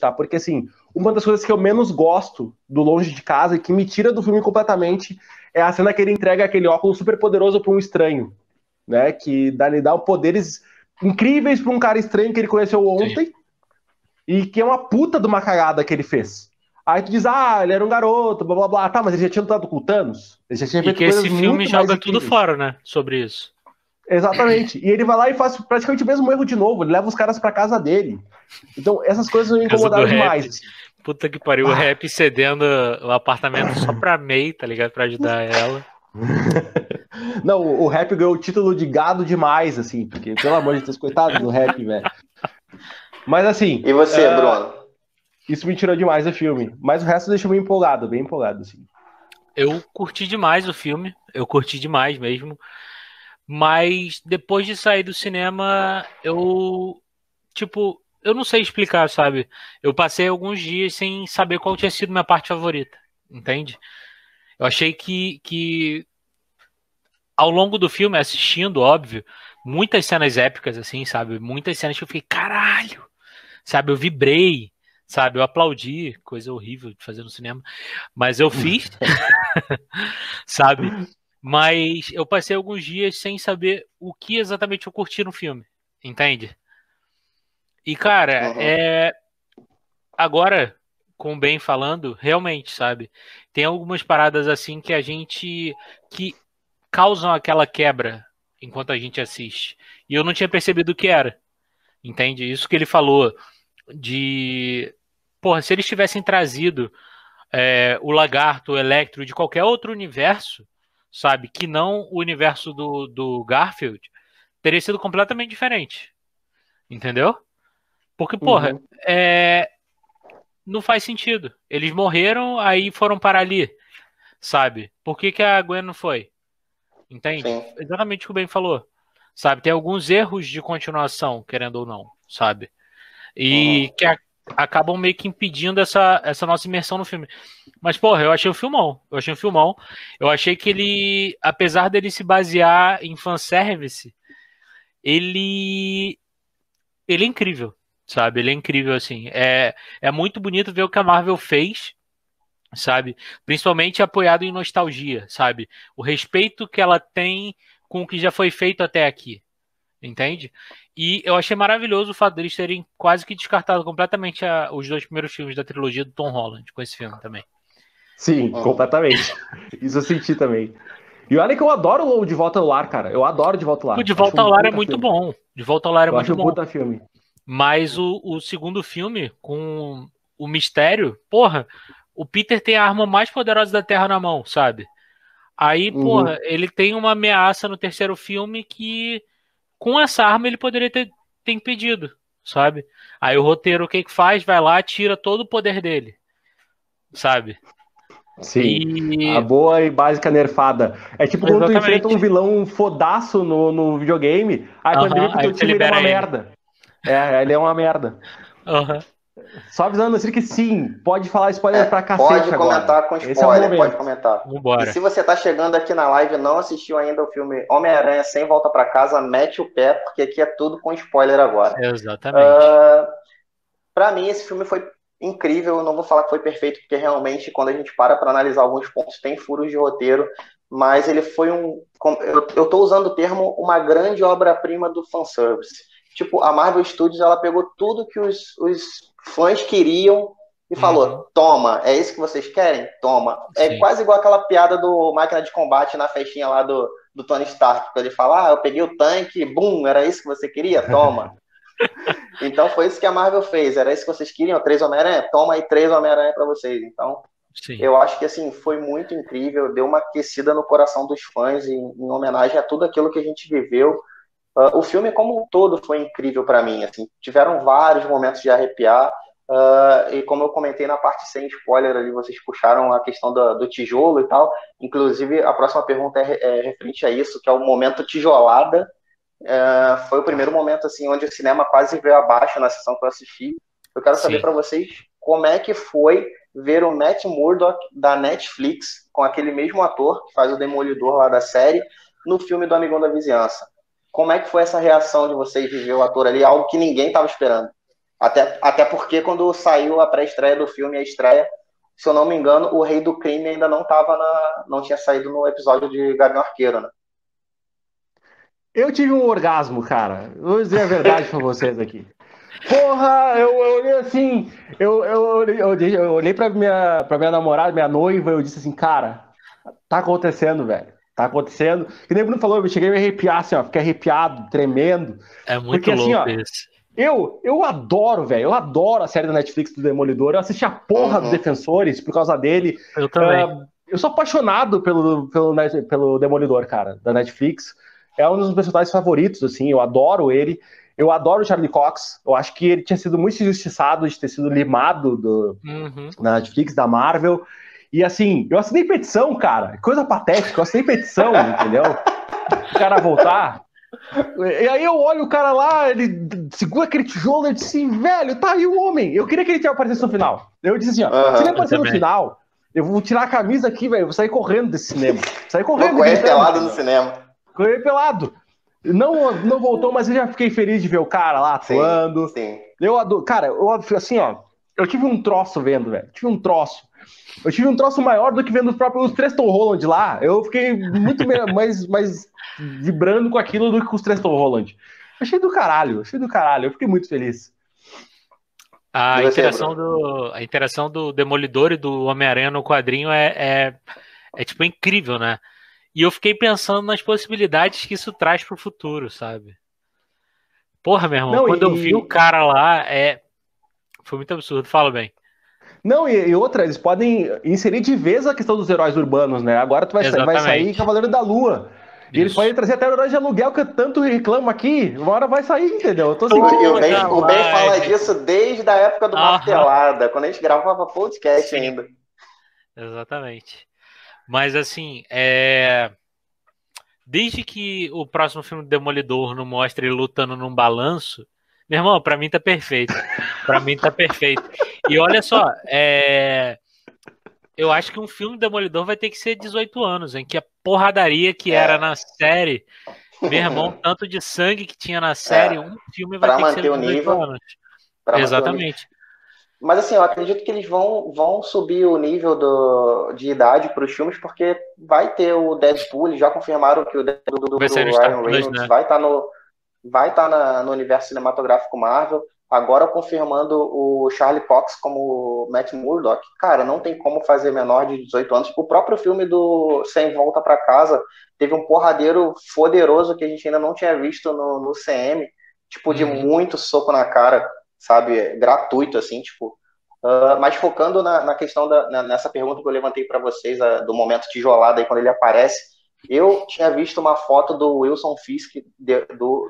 tá? Porque, assim, uma das coisas que eu menos gosto do Longe de Casa e que me tira do filme completamente é a cena que ele entrega aquele óculos super poderoso pra um estranho, né? Que lhe dá poderes incríveis pra um cara estranho que ele conheceu ontem. Sim. E que é uma puta de uma cagada que ele fez. Aí tu diz, ah, ele era um garoto, blá, blá, blá. Tá, mas ele já tinha lutado com o Thanos? Ele já tinha feito coisas muito mais incríveis. E que esse filme joga tudo fora, né? Sobre isso. Exatamente. E ele vai lá e faz praticamente o mesmo erro de novo. Ele leva os caras pra casa dele. Então, essas coisas me incomodaram demais. Puta que pariu. O Happy cedendo o apartamento só pra May, tá ligado? Pra ajudar ela. Não, o Happy ganhou o título de gado demais, assim. Porque, pelo amor de Deus, coitado do Happy, velho. Mas, assim... E você, Bruno? Isso me tirou demais do filme. Mas o resto deixou me empolgado, bem empolgado, assim. Eu curti demais o filme. Eu curti demais mesmo. Mas depois de sair do cinema, eu... Tipo, eu não sei explicar, sabe? Eu passei alguns dias sem saber qual tinha sido minha parte favorita. Entende? Eu achei que ao longo do filme, assistindo, óbvio, muitas cenas épicas, assim, sabe? Muitas cenas que eu fiquei, caralho! Sabe, eu vibrei, sabe, eu aplaudi, coisa horrível de fazer no cinema, mas eu fiz, sabe, mas eu passei alguns dias sem saber o que exatamente eu curti no filme, entende? E, cara, agora, com o Ben falando, realmente, sabe, tem algumas paradas assim que a gente, que causam aquela quebra enquanto a gente assiste, e eu não tinha percebido o que era, entende? Isso que ele falou de, porra, se eles tivessem trazido o Lagarto, o Electro de qualquer outro universo, sabe, que não o universo do Garfield, teria sido completamente diferente, entendeu? Porque, porra, não faz sentido, eles morreram, aí foram para ali, sabe, por que que a Gwen não foi? Entende? Sim. Exatamente o que o Ben falou, sabe? Tem alguns erros de continuação, querendo ou não, sabe? E que acabam meio que impedindo essa nossa imersão no filme. Mas, porra, eu achei um filmão. Eu achei um filmão. Eu achei que ele, apesar dele se basear em fanservice, ele é incrível, sabe? Ele é incrível, assim. É muito bonito ver o que a Marvel fez, sabe, principalmente apoiado em nostalgia, sabe, o respeito que ela tem com o que já foi feito até aqui, entende? E eu achei maravilhoso o fato deles terem quase que descartado completamente os dois primeiros filmes da trilogia do Tom Holland com esse filme também. Sim, completamente. Isso eu senti também. E olha que eu adoro o De Volta ao Lar, cara, eu adoro De Volta ao Lar. O De Volta ao Lar é muito bom. De Volta ao Lar é muito bom. Puta filme. Mas o segundo filme com o mistério, porra, o Peter tem a arma mais poderosa da Terra na mão, sabe? Aí, porra, ele tem uma ameaça no terceiro filme que com essa arma ele poderia ter impedido, sabe? Aí o roteiro, o que que faz? Vai lá, tira todo o poder dele, sabe? Sim, a boa e básica nerfada. É tipo quando tu enfrenta um vilão fodaço no videogame, aí quando ele vê que o teu time é uma merda. É, ele é uma merda. Só avisando assim que sim, pode falar spoiler pra cacete agora. Pode comentar com spoiler, pode comentar. Vambora. E se você tá chegando aqui na live e não assistiu ainda o filme Homem-Aranha Sem Volta Pra Casa, mete o pé, porque aqui é tudo com spoiler agora. Exatamente. Pra mim, esse filme foi incrível, eu não vou falar que foi perfeito, porque realmente, quando a gente para pra analisar alguns pontos, tem furos de roteiro, mas ele foi eu tô usando o termo uma grande obra-prima do fanservice. Tipo, a Marvel Studios, ela pegou tudo que os fãs queriam e falou, toma, é isso que vocês querem? Toma. Sim. É quase igual aquela piada do Máquina de Combate na festinha lá do Tony Stark, que ele fala, ah, eu peguei o tanque, bum, era isso que você queria? Toma. Então foi isso que a Marvel fez, era isso que vocês queriam? 3 Homem-Aranha? Toma aí 3 Homem-Aranha pra vocês. Então, sim, eu acho que assim, foi muito incrível, deu uma aquecida no coração dos fãs em homenagem a tudo aquilo que a gente viveu. O filme como um todo foi incrível para mim, assim, tiveram vários momentos de arrepiar, e como eu comentei na parte sem spoiler ali, vocês puxaram a questão do tijolo e tal, inclusive a próxima pergunta é referente a isso, que é o momento tijolada, foi o primeiro momento assim, onde o cinema quase veio abaixo na sessão que eu assisti. Eu quero saber para vocês como é que foi ver o Matt Murdock da Netflix, com aquele mesmo ator que faz o Demolidor lá da série, no filme do Amigão da Vizinhança. Como é que foi essa reação de vocês de ver o ator ali? Algo que ninguém estava esperando. Até porque quando saiu a pré-estreia do filme, a estreia, se eu não me engano, o Rei do Crime ainda não tava não tinha saído no episódio de Gavião Arqueiro, né? Eu tive um orgasmo, cara. Vou dizer a verdade pra vocês aqui. Porra, eu olhei assim, eu olhei pra minha namorada, minha noiva, eu disse assim, cara, tá acontecendo, velho. Tá acontecendo. Que nem o Bruno falou, eu cheguei a me arrepiar, assim, ó. Fiquei arrepiado, tremendo. É muito porque, louco assim, ó, esse. Eu adoro, velho. Eu adoro a série da Netflix do Demolidor. Eu assisti a porra dos Defensores por causa dele. Eu também. Eu sou apaixonado pelo Demolidor, cara, da Netflix. É um dos meus personagens favoritos, assim. Eu adoro ele. Eu adoro o Charlie Cox. Eu acho que ele tinha sido muito injustiçado de ter sido limado na Netflix, da Marvel. E assim, eu assinei petição, cara. Coisa patética, eu assinei petição, entendeu? O cara voltar. E aí eu olho o cara lá, ele segura aquele tijolo, eu disse, velho, tá aí o homem. Eu queria que ele aparecesse no final. Eu disse assim, ó, se ele aparecer no final, eu vou tirar a camisa aqui, velho, eu vou sair correndo desse cinema. Sair correndo. Corri pelado no cinema. Corri pelado. Não voltou, mas eu já fiquei feliz de ver o cara lá atuando. Sim. Eu adoro. Cara, eu assim, ó, eu tive um troço vendo, velho. Eu tive um troço maior do que vendo os três Tom Holland lá. Eu fiquei muito mais vibrando com aquilo do que com os três Tom Holland. Achei do caralho. Eu fiquei muito feliz. A interação do Demolidor e do Homem-Aranha no quadrinho é tipo incrível, né? E eu fiquei pensando nas possibilidades que isso traz pro futuro, sabe? Porra, meu irmão, eu vi o cara lá, foi muito absurdo. Fala bem. Não, e outra, eles podem inserir de vez a questão dos heróis urbanos, né? Agora tu vai sair Cavaleiro da Lua. E eles podem trazer até o herói de aluguel que eu tanto reclamo aqui. Uma hora vai sair, entendeu? Eu tô o Ben fala disso desde a época do Martelada, quando a gente gravava podcast ainda. Exatamente. Mas assim, desde que o próximo filme do Demolidor não mostra ele lutando num balanço, meu irmão, pra mim tá perfeito. E olha só, eu acho que um filme Demolidor vai ter que ser 18 anos, em que a porradaria que era na série, meu irmão, tanto de sangue que tinha na série, um filme vai ter que ser 18 anos. Exatamente. Mas assim, eu acredito que eles vão subir o nível de idade para os filmes, porque vai ter o Deadpool, eles já confirmaram que o Deadpool do Ryan Reynolds, né? vai estar no universo cinematográfico Marvel, agora confirmando o Charlie Cox como Matt Murdock. Cara, não tem como fazer menor de 18 anos. O próprio filme do Sem Volta para Casa teve um porradeiro foderoso que a gente ainda não tinha visto no CM, tipo, de muito soco na cara, sabe, gratuito, assim, tipo. Mas focando na questão nessa pergunta que eu levantei para vocês, do momento tijolado aí, quando ele aparece, eu tinha visto uma foto do Wilson Fisk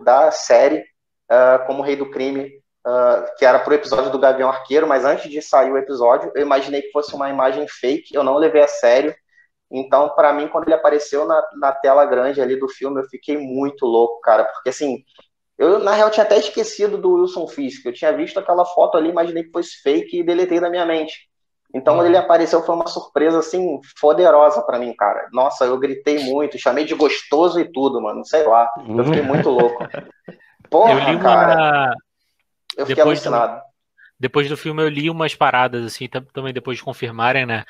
da série como Rei do Crime, que era pro episódio do Gavião Arqueiro, mas antes de sair o episódio, eu imaginei que fosse uma imagem fake, eu não levei a sério. Então, para mim, quando ele apareceu na tela grande ali do filme, eu fiquei muito louco, cara, porque assim, eu na real tinha até esquecido do Wilson Fisk, eu tinha visto aquela foto ali, imaginei que fosse fake e deletei da minha mente. Então, quando ele apareceu, foi uma surpresa, assim, foderosa pra mim, cara. Nossa, eu gritei muito, chamei de gostoso e tudo, mano. Sei lá, eu fiquei muito louco. Porra, cara. Eu fiquei alucinado. Depois do filme, eu li umas paradas, assim, também depois de confirmarem, né,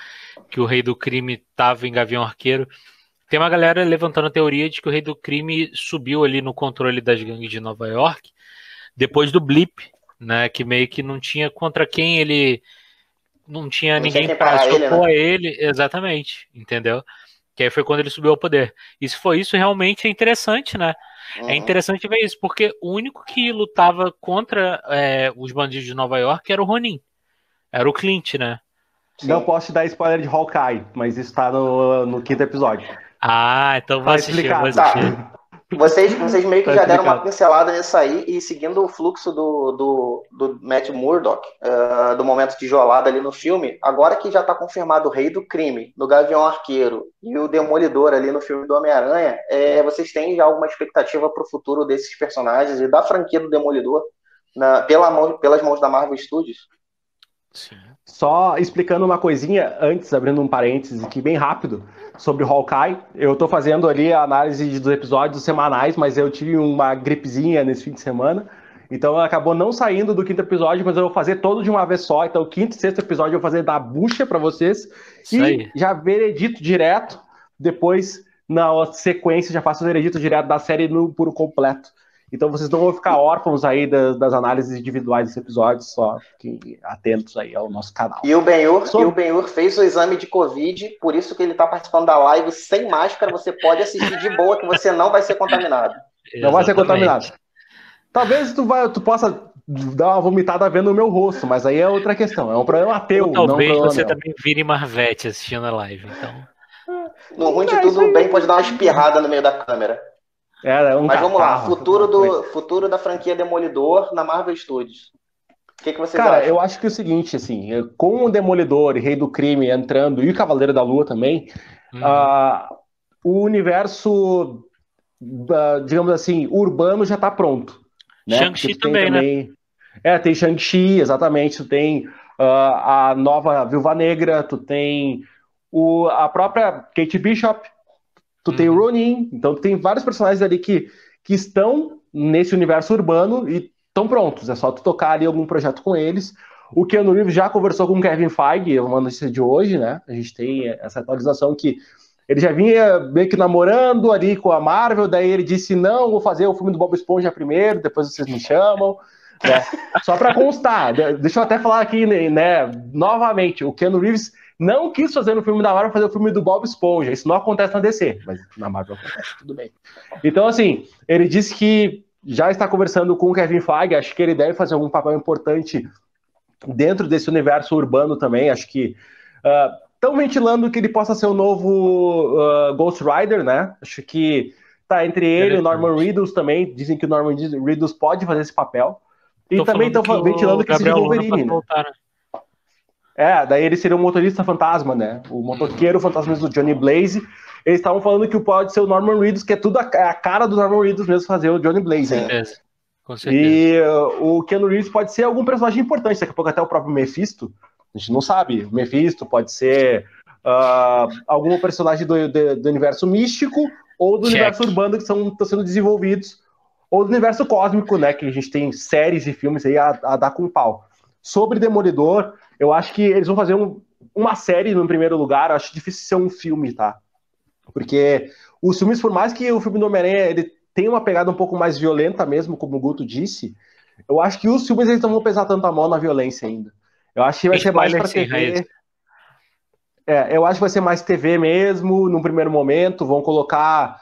que o Rei do Crime tava em Gavião Arqueiro. Tem uma galera levantando a teoria de que o Rei do Crime subiu ali no controle das gangues de Nova York, depois do blip, né, que meio que não tinha contra quem ele... Não tinha ninguém pra se opor a ele, exatamente, entendeu? Que aí foi quando ele subiu ao poder. E se foi isso, realmente é interessante, né? É interessante ver isso, porque o único que lutava contra os bandidos de Nova York era o Ronin. Era o Clint, né? Sim. Não posso te dar spoiler de Hawkeye, mas isso tá no quinto episódio. Ah, então vai assistir, vou assistir. Tá. Vocês meio que já deram uma pincelada nisso aí, e seguindo o fluxo do Matt Murdock, do momento tijolado ali no filme, agora que já está confirmado o Rei do Crime, no Gavião Arqueiro e o Demolidor ali no filme do Homem-Aranha, vocês têm já alguma expectativa para o futuro desses personagens e da franquia do Demolidor pelas mãos da Marvel Studios? Sim. Só explicando uma coisinha antes, abrindo um parênteses aqui bem rápido sobre o Hawkeye. Eu tô fazendo ali a análise dos episódios semanais, mas eu tive uma gripezinha nesse fim de semana Então acabou não saindo do quinto episódio, mas eu vou fazer todo de uma vez só. Então o quinto e sexto episódio eu vou fazer da bucha pra vocês. E já veredito direto. Depois, na sequência, já faço o veredito direto da série no puro completo. Então vocês não vão ficar órfãos aí das análises individuais desse episódio, só fiquem atentos aí ao nosso canal. E o Ben-Hur fez o exame de Covid, por isso que ele está participando da live sem máscara, você pode assistir de boa que você não vai ser contaminado. Não vai ser contaminado. Talvez tu possa dar uma vomitada vendo o meu rosto, mas aí é outra questão, é um problema teu. Ou talvez não você também vire Marvete assistindo a live, então... No ruim de tudo, o Ben pode dar uma espirrada no meio da câmera. Mas vamos lá, futuro da franquia Demolidor na Marvel Studios. O que vocês acham? Cara, eu acho que é o seguinte, assim, com o Demolidor e Rei do Crime entrando, e o Cavaleiro da Lua também, o universo, digamos assim, urbano já tá pronto. Né? Shang-Chi também, né? Tem Shang-Chi, exatamente, tu tem a nova Viúva Negra, tu tem a própria Kate Bishop, tu tem o Ronin, então tu tem vários personagens ali que estão nesse universo urbano e estão prontos, é só tu tocar ali algum projeto com eles. O Keanu Reeves já conversou com o Kevin Feige, uma notícia de hoje, né? A gente tem essa atualização que ele já vinha meio que namorando ali com a Marvel, daí ele disse, não, vou fazer o filme do Bob Esponja primeiro, depois vocês me chamam. Né? Só pra constar, deixa eu até falar aqui, né? Novamente, o Keanu Reeves não quis fazer no filme da Marvel, fazer o filme do Bob Esponja. Isso não acontece na DC, mas na Marvel acontece, tudo bem. Então, assim, ele disse que já está conversando com o Kevin Feige, acho que ele deve fazer algum papel importante dentro desse universo urbano também, acho que... Estão ventilando que ele possa ser o novo Ghost Rider, né? Acho que tá entre ele e o Norman Reedus também, dizem que o Norman Reedus pode fazer esse papel. E também estão ventilando que seja o Wolverine, né? Daí ele seria um motorista fantasma, né? O motoqueiro fantasma do Johnny Blaze. Eles estavam falando que pode ser o Norman Reedus, que é tudo a cara do Norman Reedus mesmo fazer o Johnny Blaze, né? Com certeza. E o Keanu Reeves pode ser algum personagem importante, daqui a pouco até o próprio Mephisto. A gente não sabe. O Mephisto pode ser algum personagem do universo místico ou do universo urbano que estão sendo desenvolvidos, ou do universo cósmico, né? Que a gente tem séries e filmes aí a dar com pau. Sobre Demolidor, eu acho que eles vão fazer uma série no primeiro lugar. Eu acho difícil ser um filme, tá? Porque os filmes, por mais que o filme do Homem-Aranha ele tenha uma pegada um pouco mais violenta mesmo, como o Guto disse, eu acho que os filmes eles não vão pesar tanto a mão na violência ainda. Eu acho que vai ser mais pra TV. Eu acho que vai ser mais TV mesmo, num primeiro momento. Vão colocar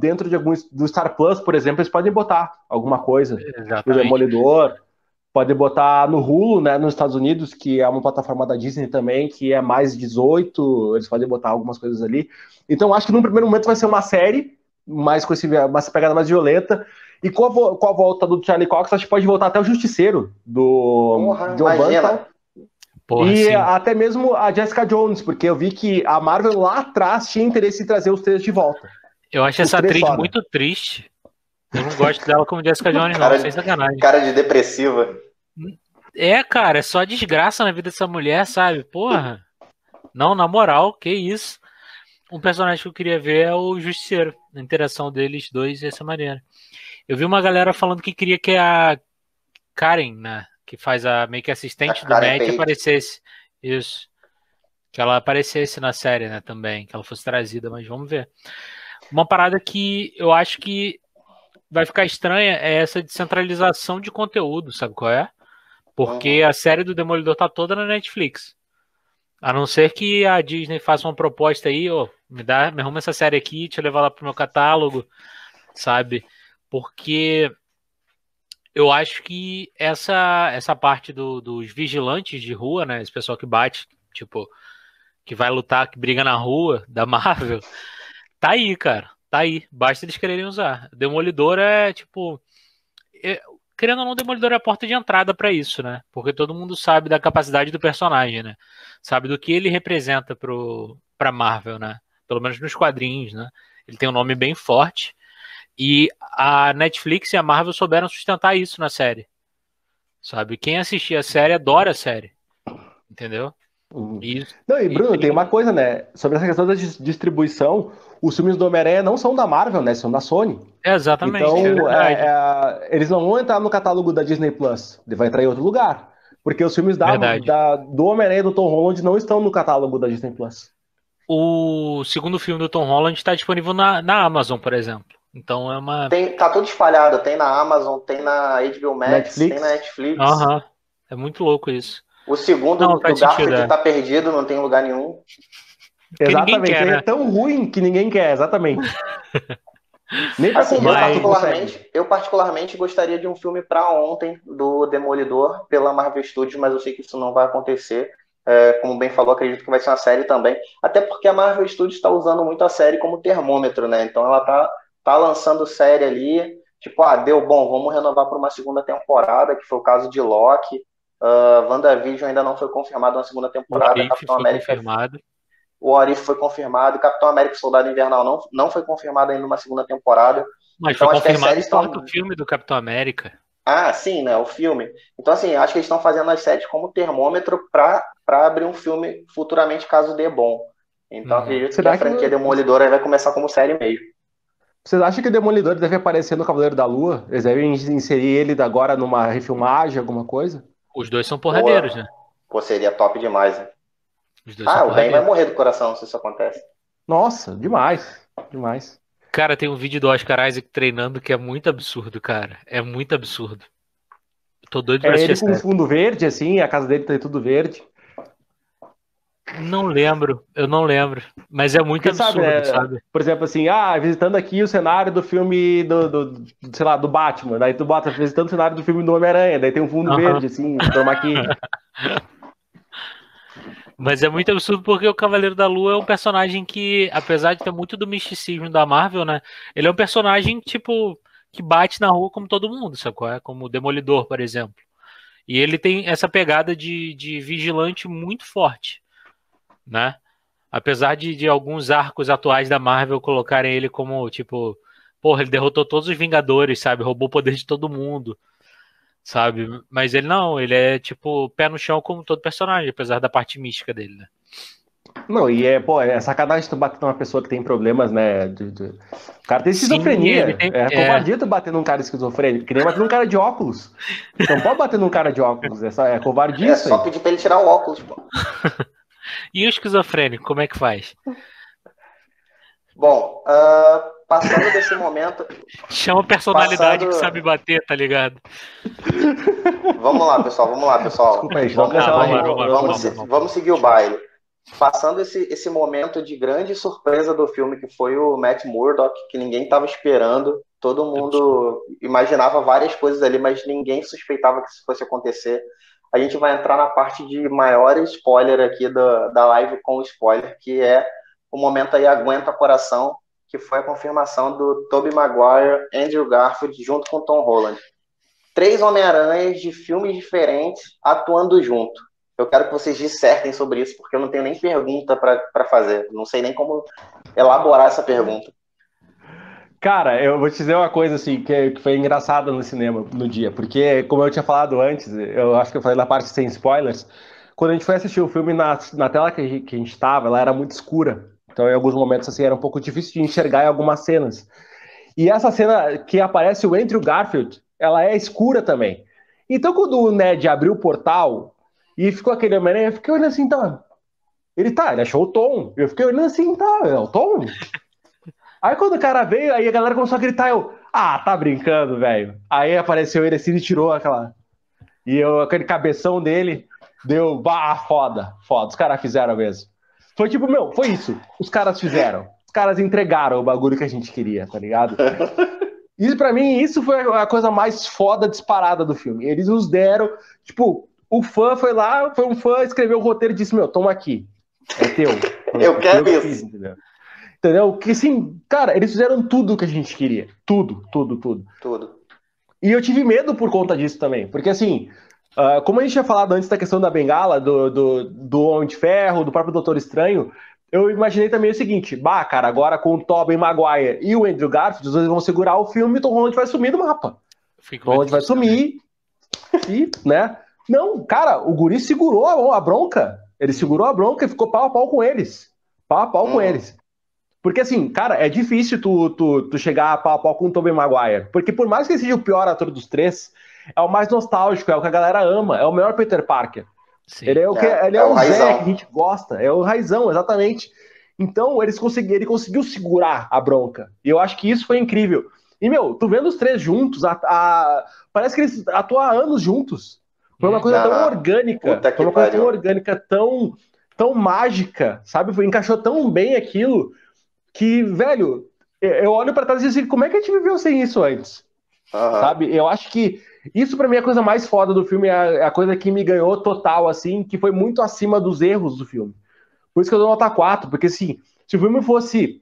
dentro de alguns... Do Star Plus, por exemplo, eles podem botar alguma coisa. Exatamente. O Demolidor... Pode botar no Hulu, né, nos Estados Unidos, que é uma plataforma da Disney também, que é mais 18, eles podem botar algumas coisas ali. Então, acho que no primeiro momento vai ser uma série, mas com essa pegada mais violenta. E com a volta do Charlie Cox, acho que pode voltar até o Justiceiro, do John Banta. E até mesmo a Jessica Jones, porque eu vi que a Marvel lá atrás tinha interesse em trazer os três de volta. Eu acho essa atriz muito triste. Eu não gosto dela como Jessica Jones, não, sem sacanagem. Cara de depressiva. Cara, é só desgraça na vida dessa mulher, sabe? Porra. Não, na moral, que isso. Um personagem que eu queria ver é o Justiceiro. A interação deles dois dessa maneira. Eu vi uma galera falando que queria que a Karen, né? Que faz a meio que assistente do Matt, aparecesse. Isso. Que ela aparecesse na série, né? Também. Que ela fosse trazida, mas vamos ver. Uma parada que eu acho que vai ficar estranha é essa descentralização de conteúdo, sabe qual é? Porque a série do Demolidor tá toda na Netflix. A não ser que a Disney faça uma proposta aí, me arruma essa série aqui, deixa eu levar lá pro meu catálogo, sabe? Porque eu acho que essa parte dos vigilantes de rua, né? Esse pessoal que bate, tipo, que vai lutar, que briga na rua, da Marvel, tá aí, cara. Tá aí. Basta eles quererem usar. Demolidor é, tipo... Querendo ou não, o Demolidor é a porta de entrada para isso, né? Porque todo mundo sabe da capacidade do personagem, né? Sabe do que ele representa pra Marvel, né? Pelo menos nos quadrinhos, né? Ele tem um nome bem forte. E a Netflix e a Marvel souberam sustentar isso na série. Sabe? Quem assistia a série adora a série. Entendeu? Isso. Não, e Bruno, tem uma coisa, né? Sobre essa questão da distribuição, os filmes do Homem-Aranha não são da Marvel, né? São da Sony. É, exatamente. Então, eles não vão entrar no catálogo da Disney Plus, ele vai entrar em outro lugar. Porque os filmes do Homem-Aranha e do Tom Holland não estão no catálogo da Disney Plus. O segundo filme do Tom Holland está disponível na Amazon, por exemplo. Então é uma. Tá tudo espalhado, tem na Amazon, tem na HBO Max, Netflix. Tem na Netflix. Aham. É muito louco isso. O segundo do Garfield tá perdido, não tem lugar nenhum. Que exatamente, quer, né? É tão ruim que ninguém quer, exatamente. Nem pra assim, eu particularmente gostaria de um filme pra ontem do Demolidor pela Marvel Studios, mas eu sei que isso não vai acontecer. Como bem falou, acredito que vai ser uma série também. Até porque a Marvel Studios está usando muito a série como termômetro, né? Então ela tá lançando série ali, tipo, deu bom, vamos renovar pra uma segunda temporada, que foi o caso de Loki. WandaVision ainda não foi confirmado na segunda temporada. Capitão América confirmado. O Orif foi confirmado. Capitão América Soldado Invernal não foi confirmado ainda numa segunda temporada. Mas então, foi confirmado o filme do Capitão América. Ah, sim, né? O filme. Então, assim, acho que eles estão fazendo as séries como termômetro para abrir um filme futuramente, caso dê bom. Então, acredito que a franquia Demolidora vai começar como série mesmo. Vocês acham que o Demolidor deve aparecer no Cavaleiro da Lua? Eles devem inserir ele agora numa refilmagem, alguma coisa? Os dois são porradeiros, né? Pô, seria top demais, né? O Ben vai morrer do coração se isso acontece. Nossa, demais. Demais. Cara, tem um vídeo do Oscar Isaac treinando que é muito absurdo, cara. É muito absurdo. Eu tô doido pra assistir. Ele com um fundo verde, assim, a casa dele tá tudo verde. Não lembro, eu não lembro. Mas é muito absurdo, sabe? Por exemplo, assim, visitando aqui o cenário do filme do Batman, daí tu bota visitando o cenário do filme do Homem-Aranha, daí tem um fundo verde, assim, toma aqui. Mas é muito absurdo porque o Cavaleiro da Lua é um personagem que, apesar de ter muito do misticismo da Marvel, né, ele é um personagem, tipo, que bate na rua como todo mundo, sacou? Como o Demolidor, por exemplo. E ele tem essa pegada de vigilante muito forte. Né? Apesar de alguns arcos atuais da Marvel colocarem ele como, tipo, porra, ele derrotou todos os Vingadores, sabe? Roubou o poder de todo mundo, sabe? Mas ele não, ele é, tipo, pé no chão como todo personagem, apesar da parte mística dele, né? Não, e é sacanagem tu bater numa pessoa que tem problemas, né? O cara tem esquizofrenia. Sim, é covardia tu bater num cara esquizofrênico, que nem bater num cara de óculos. Não pode bater num cara de óculos, é covardia. É só aí. Pedir pra ele tirar o óculos, pô. E o esquizofrênico, como é que faz? Bom, passando desse momento... Chama personalidade que sabe bater, tá ligado? Vamos lá, pessoal. Desculpa aí, vamos seguir o baile. Passando esse momento de grande surpresa do filme, que foi o Matt Murdock, que ninguém estava esperando. Todo mundo imaginava várias coisas ali, mas ninguém suspeitava que isso fosse acontecer. A gente vai entrar na parte de maior spoiler aqui da live com spoiler, que é o momento aí aguenta coração, que foi a confirmação do Tobey Maguire, Andrew Garfield, junto com Tom Holland. 3 Homem-Aranhas de filmes diferentes atuando junto. Eu quero que vocês dissertem sobre isso, porque eu não tenho nem pergunta para fazer. Não sei nem como elaborar essa pergunta. Cara, eu vou te dizer uma coisa assim, que foi engraçada no cinema, no dia, porque, como eu tinha falado antes, eu acho que eu falei na parte sem spoilers, quando a gente foi assistir o filme na tela que a gente estava, ela era muito escura, então em alguns momentos assim, era um pouco difícil de enxergar em algumas cenas. E essa cena que aparece o Andrew Garfield, ela é escura também. Então quando o Ned abriu o portal e ficou aquele Homem-Aranha, eu fiquei olhando assim, tá, ele achou o Tom, eu fiquei olhando assim, tá, é o Tom? Aí quando o cara veio, aí a galera começou a gritar, tá brincando, velho. Aí apareceu ele assim e tirou aquela... aquele cabeção dele deu, foda, os caras fizeram mesmo. Foi tipo, foi isso, os caras fizeram. Os caras entregaram o bagulho que a gente queria, tá ligado? Isso pra mim, isso foi a coisa mais foda disparada do filme. Eles nos deram, tipo, o fã foi lá, foi um fã, escreveu o roteiro e disse, toma aqui, é teu. Eu quero isso. Entendeu? Que assim, cara, eles fizeram tudo o que a gente queria. Tudo. E eu tive medo por conta disso também. Porque assim, como a gente tinha falado antes da questão da bengala, do Homem de Ferro, do próprio Doutor Estranho, eu imaginei também o seguinte, cara, agora com o Tobey Maguire e o Andrew Garfield, os dois vão segurar o filme e o Tom Holland vai sumir do mapa. O Tom Holland vai sumir e, né? Não, cara, o guri segurou a bronca. Ele segurou a bronca e ficou pau a pau com eles. Pau a pau com eles. Porque assim, cara, é difícil tu chegar pau a pau com o Tobey Maguire. Porque por mais que ele seja o pior ator dos três, é o mais nostálgico, é o que a galera ama, é o melhor Peter Parker. Sim. Ele é o que ele é o Zé que a gente gosta, é o raizão, exatamente. Então ele conseguiu segurar a bronca. E eu acho que isso foi incrível. E, meu, tu vendo os três juntos, parece que eles atuam há anos juntos. Foi uma coisa tão orgânica, foi uma coisa tão orgânica, tão mágica, sabe? Encaixou tão bem aquilo que, velho, eu olho pra trás e digo assim, como é que a gente viveu sem isso antes? Sabe? Eu acho que isso pra mim é a coisa mais foda do filme, é a coisa que me ganhou total, assim, que foi muito acima dos erros do filme. Por isso que eu dou nota 4, porque, assim, se o filme fosse...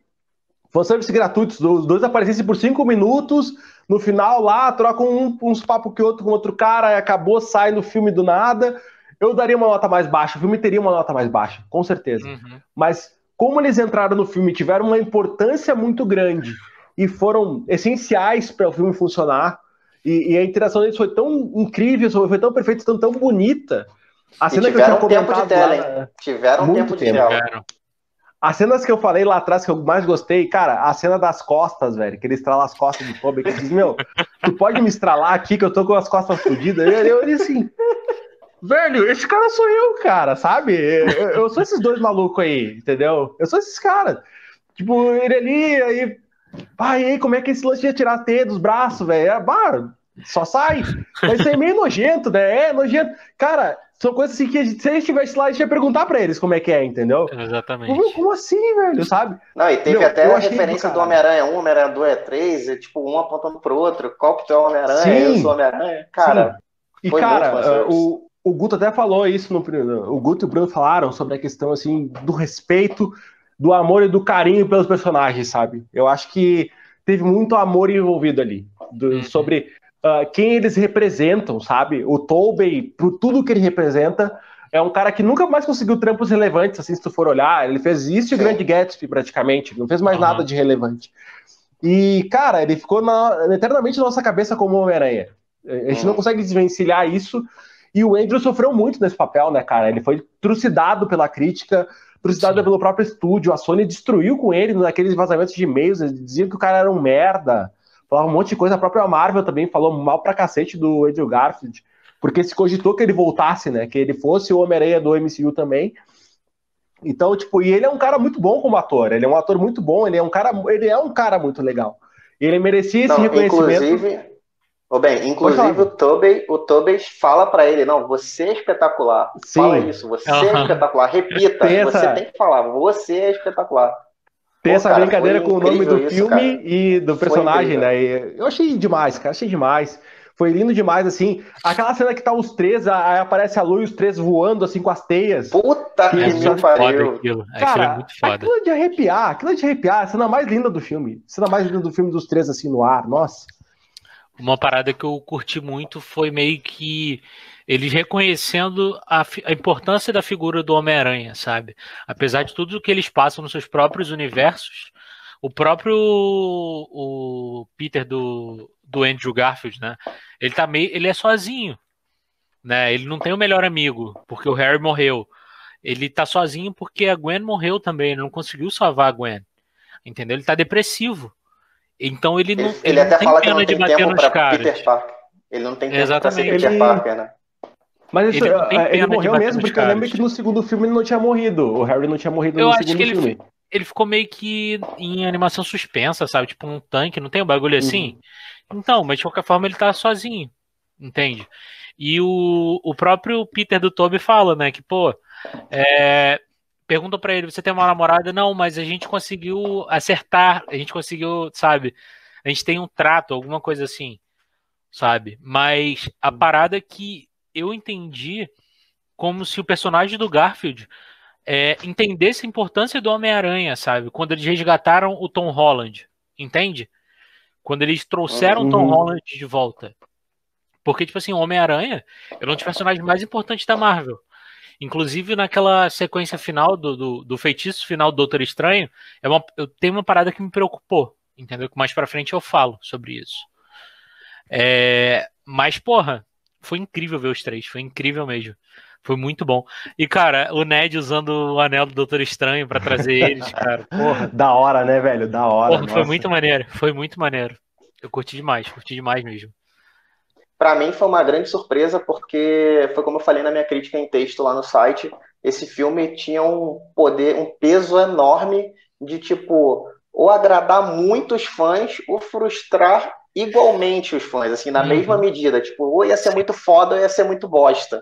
fanservice gratuitos, os dois aparecessem por 5 minutos, no final lá, trocam uns papos que outro com outro cara, acabou, sai no filme do nada, eu daria uma nota mais baixa, o filme teria uma nota mais baixa, com certeza. Uhum. Mas como eles entraram no filme, tiveram uma importância muito grande e foram essenciais para o filme funcionar, e a interação deles foi tão incrível, foi tão perfeita, tão bonita. A cena que eu tinha comentado lá, tiveram tempo de tela. As cenas que eu falei lá atrás, que eu mais gostei, cara, a cena das costas, velho, que ele estrala as costas de Tobey, que ele diz, meu, tu pode me estralar aqui que eu tô com as costas fodidas? Eu olhei assim, velho, esse cara sou eu, cara, sabe? Eu sou esses dois malucos aí, entendeu? Eu sou esses caras. Tipo, ele ali, aí, aí, como é que esse lance ia tirar a teia dos braços, velho? Só sai. Mas isso é meio nojento, né? É nojento. Cara, são coisas assim que se a gente estivesse lá, a gente ia perguntar pra eles como é que é, entendeu? Exatamente. Como assim, velho? Sabe? Não, e teve até a referência do Homem-Aranha 1, Homem-Aranha 2, 3, e, tipo, um apontando pro outro. Qual que tu é o Homem-Aranha? Eu sou o Homem-Aranha. Cara, sim. E, cara, o Guto até falou isso no... O Guto e o Bruno falaram sobre a questão, assim, do respeito, do amor e do carinho pelos personagens, sabe? Eu acho que teve muito amor envolvido ali. Sobre... quem eles representam, sabe? O Tobey, por tudo que ele representa, é um cara que nunca mais conseguiu trampos relevantes, assim, se tu for olhar. Ele fez isso e o Grande Gatsby, praticamente. Não fez mais nada de relevante. E, cara, ele ficou eternamente na nossa cabeça como Homem-Aranha. A gente não consegue desvencilhar isso. E o Andrew sofreu muito nesse papel, né, cara? Ele foi trucidado pela crítica, trucidado pelo próprio estúdio. A Sony destruiu com ele naqueles vazamentos de e-mails. Eles diziam que o cara era um merda. Falava um monte de coisa, a própria Marvel também falou mal pra cacete do Andrew Garfield, porque se cogitou que ele voltasse, né, que ele fosse o Homem-Aranha do MCU também. Então, tipo, e ele é um cara muito bom como ator, ele é um ator muito bom, ele é um cara muito legal. E ele merecia esse reconhecimento. Inclusive, o Tobey fala pra ele, não, você é espetacular. Sim. Fala isso, você é espetacular, repita, você tem que falar, você é espetacular. Tem essa brincadeira com o nome do filme, cara. E do personagem, né? E eu achei demais, cara, achei demais. Foi lindo demais, assim. Aquela cena que tá os três, aí aparece a lua e os três voando, assim, com as teias. Puta que me pariu. Cara, é muito foda. Aquilo é de arrepiar. A cena mais linda do filme. A cena mais linda do filme dos três, assim, no ar, nossa. Uma parada que eu curti muito foi meio que eles reconhecendo a importância da figura do Homem-Aranha, sabe? Apesar de tudo que eles passam nos seus próprios universos, o próprio Peter do Andrew Garfield, né? Ele é sozinho, né? Ele não tem o melhor amigo, porque o Harry morreu. Ele tá sozinho porque a Gwen morreu também, ele não conseguiu salvar a Gwen, entendeu? Ele tá depressivo. Então ele até fala que não tem tempo pra Peter Parker. Ele não tem tempo pra ser Peter Parker, né? Mas isso, ele morreu mesmo, porque eu lembro que no segundo filme ele não tinha morrido. O Harry não tinha morrido no segundo filme. Ele ficou meio que em animação suspensa, sabe? Tipo um tanque, não tem um bagulho assim? Então, mas de qualquer forma ele tá sozinho, entende? E o próprio Peter do Tobey fala, né? Que, pô, perguntam pra ele, você tem uma namorada? Não, mas a gente conseguiu acertar, a gente conseguiu, sabe? A gente tem um trato, alguma coisa assim, sabe? Mas a parada que eu entendi como se o personagem do Garfield entendesse a importância do Homem-Aranha, sabe? Quando eles resgataram o Tom Holland, entende? Quando eles trouxeram o Tom Holland de volta. Porque, tipo assim, o Homem-Aranha é um dos personagens mais importantes da Marvel. Inclusive naquela sequência final do feitiço final do Doutor Estranho, tem uma parada que me preocupou, entendeu? Que mais pra frente eu falo sobre isso. Mas, porra, foi incrível ver os três, foi incrível mesmo. Foi muito bom. E, cara, o Ned usando o anel do Doutor Estranho pra trazer eles, cara. Porra. Da hora, né, velho? Da hora. Porra, foi muito maneiro. Foi muito maneiro. Eu curti demais mesmo. Pra mim foi uma grande surpresa, porque foi como eu falei na minha crítica em texto lá no site, esse filme tinha um poder, um peso enorme de, tipo, ou agradar muito os fãs, ou frustrar igualmente os fãs, assim, na mesma medida. Tipo, ou ia ser muito foda, ou ia ser muito bosta.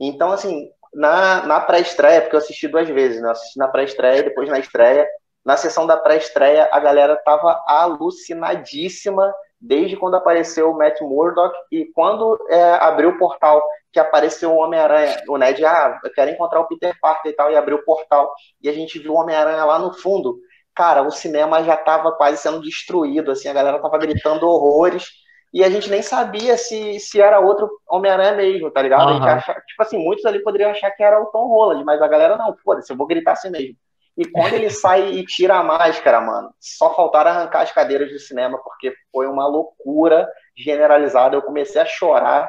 Então, assim, na pré-estreia, porque eu assisti duas vezes, né? Eu assisti na pré-estreia e depois na estreia. Na sessão da pré-estreia, a galera tava alucinadíssima desde quando apareceu o Matt Murdock, e quando abriu o portal que apareceu o Homem-Aranha, o Ned, eu quero encontrar o Peter Parker e tal, e abriu o portal, e a gente viu o Homem-Aranha lá no fundo. Cara, o cinema já tava quase sendo destruído, assim, a galera tava gritando horrores, e a gente nem sabia se era outro Homem-Aranha mesmo, tá ligado? A gente achava, tipo assim, muitos ali poderiam achar que era o Tom Holland, mas a galera não, foda-se, eu vou gritar assim mesmo. E quando ele sai e tira a máscara, mano, só faltaram arrancar as cadeiras do cinema, porque foi uma loucura generalizada, eu comecei a chorar.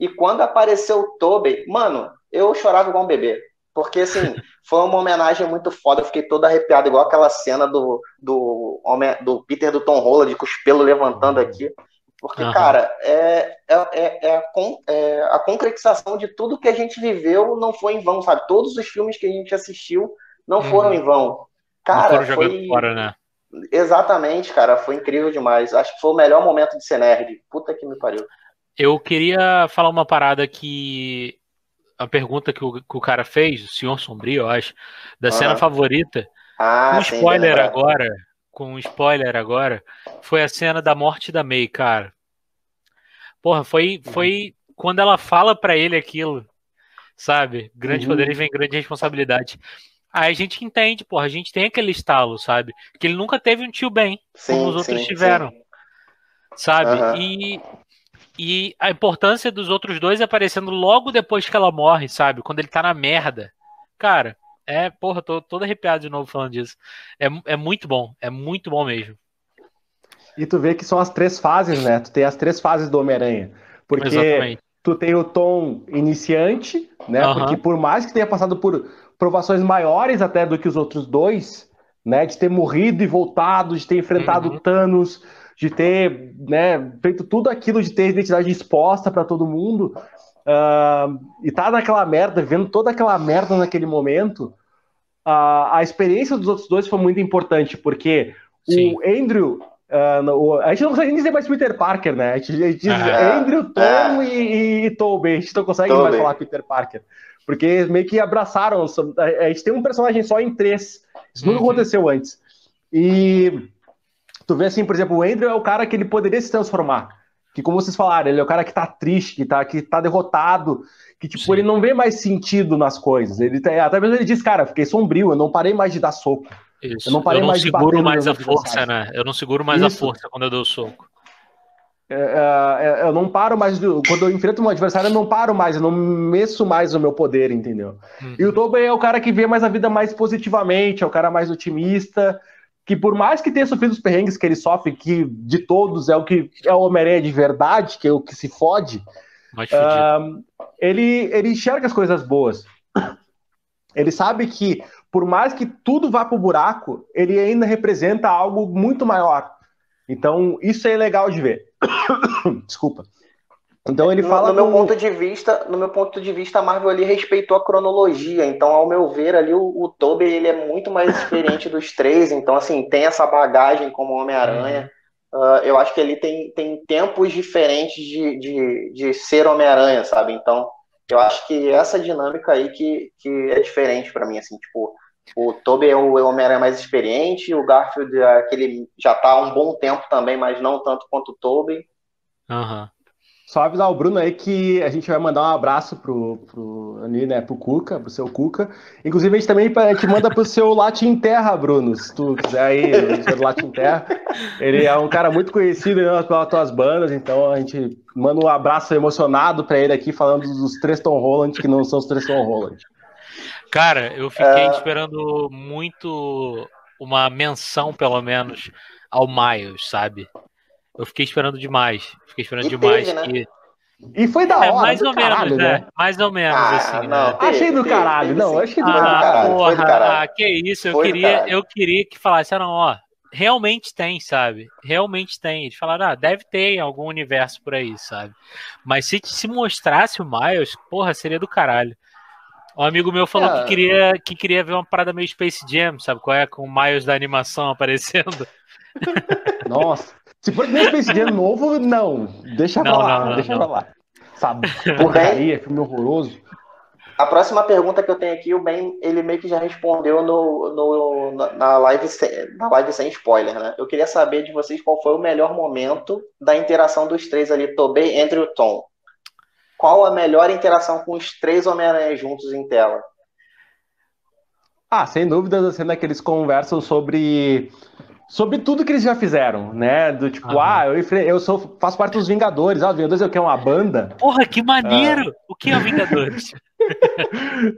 E quando apareceu o Tobey, mano, eu chorava igual um bebê, porque, assim, foi uma homenagem muito foda, eu fiquei todo arrepiado, igual aquela cena do Peter do Tom Holland, com os pelos levantando aqui, porque, cara, a concretização de tudo que a gente viveu não foi em vão, sabe? Todos os filmes que a gente assistiu não foram em vão. Cara, não foram jogando fora, né? Exatamente, cara. Foi incrível demais. Acho que foi o melhor momento de ser nerd. Puta que me pariu. Eu queria falar uma parada que... A pergunta que o cara fez, o Senhor Sombrio, eu acho, da cena favorita. Com spoiler agora, foi a cena da morte da May, cara. Porra, foi quando ela fala pra ele aquilo, sabe? Grande poder vem grande responsabilidade. Aí a gente entende, porra, a gente tem aquele estalo, sabe? Que ele nunca teve um tio bem, como os outros tiveram, sabe? E a importância dos outros dois aparecendo logo depois que ela morre, sabe? Quando ele tá na merda. Cara, porra, tô todo arrepiado de novo falando disso. É muito bom mesmo. E tu vê que são as três fases, né? Tu tem as três fases do Homem-Aranha. Porque tu tem o Tom iniciante, né? Porque por mais que tenha passado por... provações maiores até do que os outros dois, né, de ter morrido e voltado, de ter enfrentado Thanos, de ter, né, feito tudo aquilo, de ter a identidade exposta para todo mundo, e tá naquela merda, vendo toda aquela merda naquele momento, a experiência dos outros dois foi muito importante, porque o Andrew, a gente não consegue nem dizer mais Peter Parker, né, a gente diz Andrew, Tom e Tobey, a gente não consegue mais falar Peter Parker. Porque meio que abraçaram. A gente tem um personagem só em três. Isso nunca aconteceu antes. E tu vê assim, por exemplo, o Andrew é o cara que ele poderia se transformar. Que, como vocês falaram, ele é o cara que tá triste, que tá derrotado. Que, tipo, ele não vê mais sentido nas coisas. Até mesmo ele diz, cara, fiquei sombrio, eu não parei mais de dar soco. Isso. Eu não seguro mais a força quando eu dou o soco. Eu não paro mais, quando eu enfrento um adversário, eu não paro mais, eu não meço mais o meu poder, entendeu? E o Tobey é o cara que vê mais a vida mais positivamente, é o cara mais otimista, que por mais que tenha sofrido os perrengues que ele sofre, que de todos é o Homem-Aranha de verdade, que é o que se fode, ele enxerga as coisas boas. Ele sabe que, por mais que tudo vá pro buraco, ele ainda representa algo muito maior. Então, isso é legal de ver. Desculpa. Então ele fala no meu ponto de vista, a Marvel ali respeitou a cronologia. Então, ao meu ver, ali o Tobey, ele é muito mais experiente dos três. Então, assim, tem essa bagagem como Homem-Aranha. Eu acho que ele tem tempos diferentes de ser Homem-Aranha, sabe? Então, eu acho que essa dinâmica aí que é diferente pra mim, assim, tipo... O Tobey é o Homem-Aranha mais experiente, o Garfield é aquele já tá há um bom tempo também, mas não tanto quanto o Tobey. Só avisar o Bruno aí que a gente vai mandar um abraço pro Cuca, pro seu Cuca. Inclusive, a gente também te manda pro seu Latin Terra, Bruno, se tu quiser aí, o seu Latin Terra. Ele é um cara muito conhecido pelas tuas bandas, então a gente manda um abraço emocionado pra ele aqui, falando dos três Tom Holland, que não são os três Tom Holland. Cara, eu fiquei esperando muito uma menção, pelo menos, ao Miles, sabe? Eu fiquei esperando demais. Teve, né? E foi da hora, mais ou menos, assim. Não, né? Achei do caralho, não, achei do caralho. Porra, que isso, eu queria que falasse, ah, não, ó, realmente tem, sabe? Realmente tem. Eles falaram, ah, deve ter em algum universo por aí, sabe? Mas se mostrasse o Miles, porra, seria do caralho. Um amigo meu falou que queria ver uma parada meio Space Jam, sabe qual é? Com o Miles da animação aparecendo. Nossa. Se for nem Space Jam novo, não. Deixa pra lá, deixa pra lá. Sabe? Porcaria, filme horroroso. A próxima pergunta que eu tenho aqui, o Ben, ele meio que já respondeu na live sem spoiler, né? Eu queria saber de vocês qual foi o melhor momento da interação dos três ali, Tobey, Andrew e Tom. Qual a melhor interação com os três Homem-Aranha juntos em tela? Ah, sem dúvidas, a cena que eles conversam sobre tudo que eles já fizeram, né? Do tipo, faço parte dos Vingadores. Ah, os Vingadores é o que? É uma banda? Porra, que maneiro! O que é o Vingadores?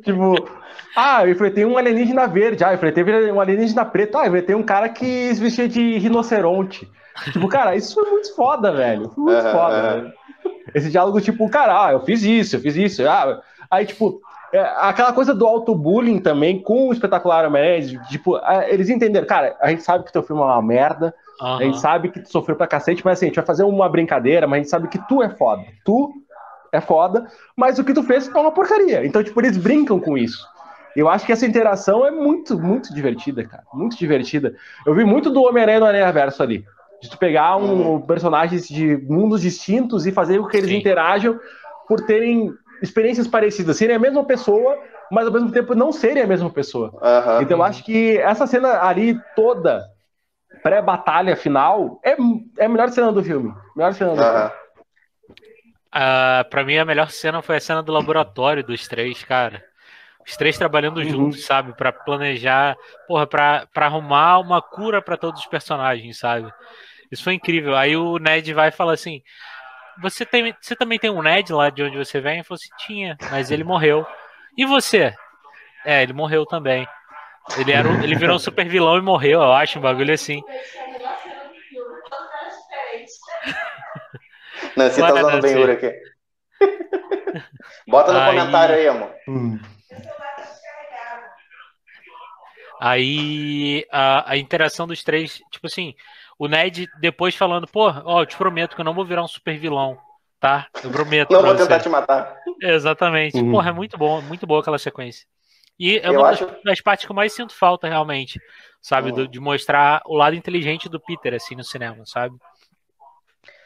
Tipo, eu enfrentei um alienígena verde. Eu enfrentei um alienígena preto. Eu enfrentei um cara que se vestia de rinoceronte. Tipo, cara, isso foi muito foda, velho. Foi muito foda, velho. Esse diálogo, tipo, cara, eu fiz isso. Aí, tipo, aquela coisa do auto-bullying também com o Espetacular Homem-Aranha, tipo, eles entenderam, cara, a gente sabe que teu filme é uma merda, a gente sabe que tu sofreu pra cacete, mas assim, a gente vai fazer uma brincadeira, mas a gente sabe que tu é foda, mas o que tu fez é uma porcaria. Então, tipo, eles brincam com isso. Eu acho que essa interação é muito, muito divertida, cara, muito divertida. Eu vi muito do Homem-Aranha no Aranhaverso ali. De tu pegar personagens de mundos distintos e fazer com que eles interajam por terem experiências parecidas, serem a mesma pessoa, mas ao mesmo tempo não serem a mesma pessoa. Então eu acho que essa cena ali toda, pré-batalha final, é a melhor cena do filme. Melhor cena do filme. Pra mim a melhor cena foi a cena do laboratório dos três, cara. Os três trabalhando juntos, sabe? Pra planejar, porra, pra arrumar uma cura pra todos os personagens, sabe? Isso foi incrível. Aí o Ned vai e fala assim, você também tem um Ned lá de onde você vem? Eu falei assim, tinha, mas ele morreu. E você? É, ele morreu também. Ele virou um super vilão e morreu, eu acho, um bagulho assim. Não, você tá usando bem ouro aqui. Bota no comentário aí, amor. Aí a interação dos três, tipo assim, o Ned depois falando, pô, ó, eu te prometo que eu não vou virar um super vilão, tá? Eu prometo. Não vou tentar te matar. Exatamente. Porra, é muito bom, muito boa aquela sequência. E é uma das partes que eu mais sinto falta, realmente, sabe? De mostrar o lado inteligente do Peter, assim, no cinema, sabe?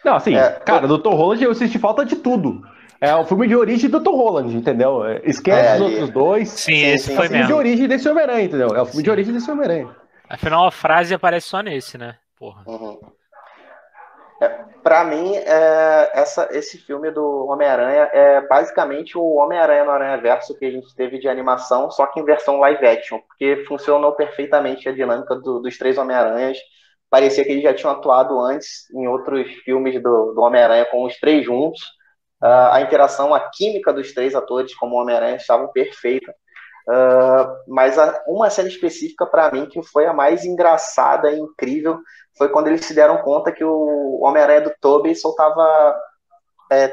Não, assim, cara, Doutor Holland, eu senti falta de tudo. É o filme de origem do Tom Holland, entendeu? Esquece os outros dois. Sim, esse foi mesmo. É o filme de origem desse Homem-Aranha, entendeu? É o filme de origem desse Homem-Aranha. Afinal, a frase aparece só nesse, né? Porra. Pra mim, esse filme do Homem-Aranha é basicamente o Homem-Aranha no Aranhaverso que a gente teve de animação, só que em versão live action, porque funcionou perfeitamente a dinâmica dos três Homem-Aranhas. Parecia que eles já tinham atuado antes em outros filmes do Homem-Aranha com os três juntos. A interação, a química dos três atores como Homem-Aranha estavam perfeita. Mas uma cena específica para mim, que foi a mais engraçada e incrível, foi quando eles se deram conta que o Homem-Aranha do Tobey soltava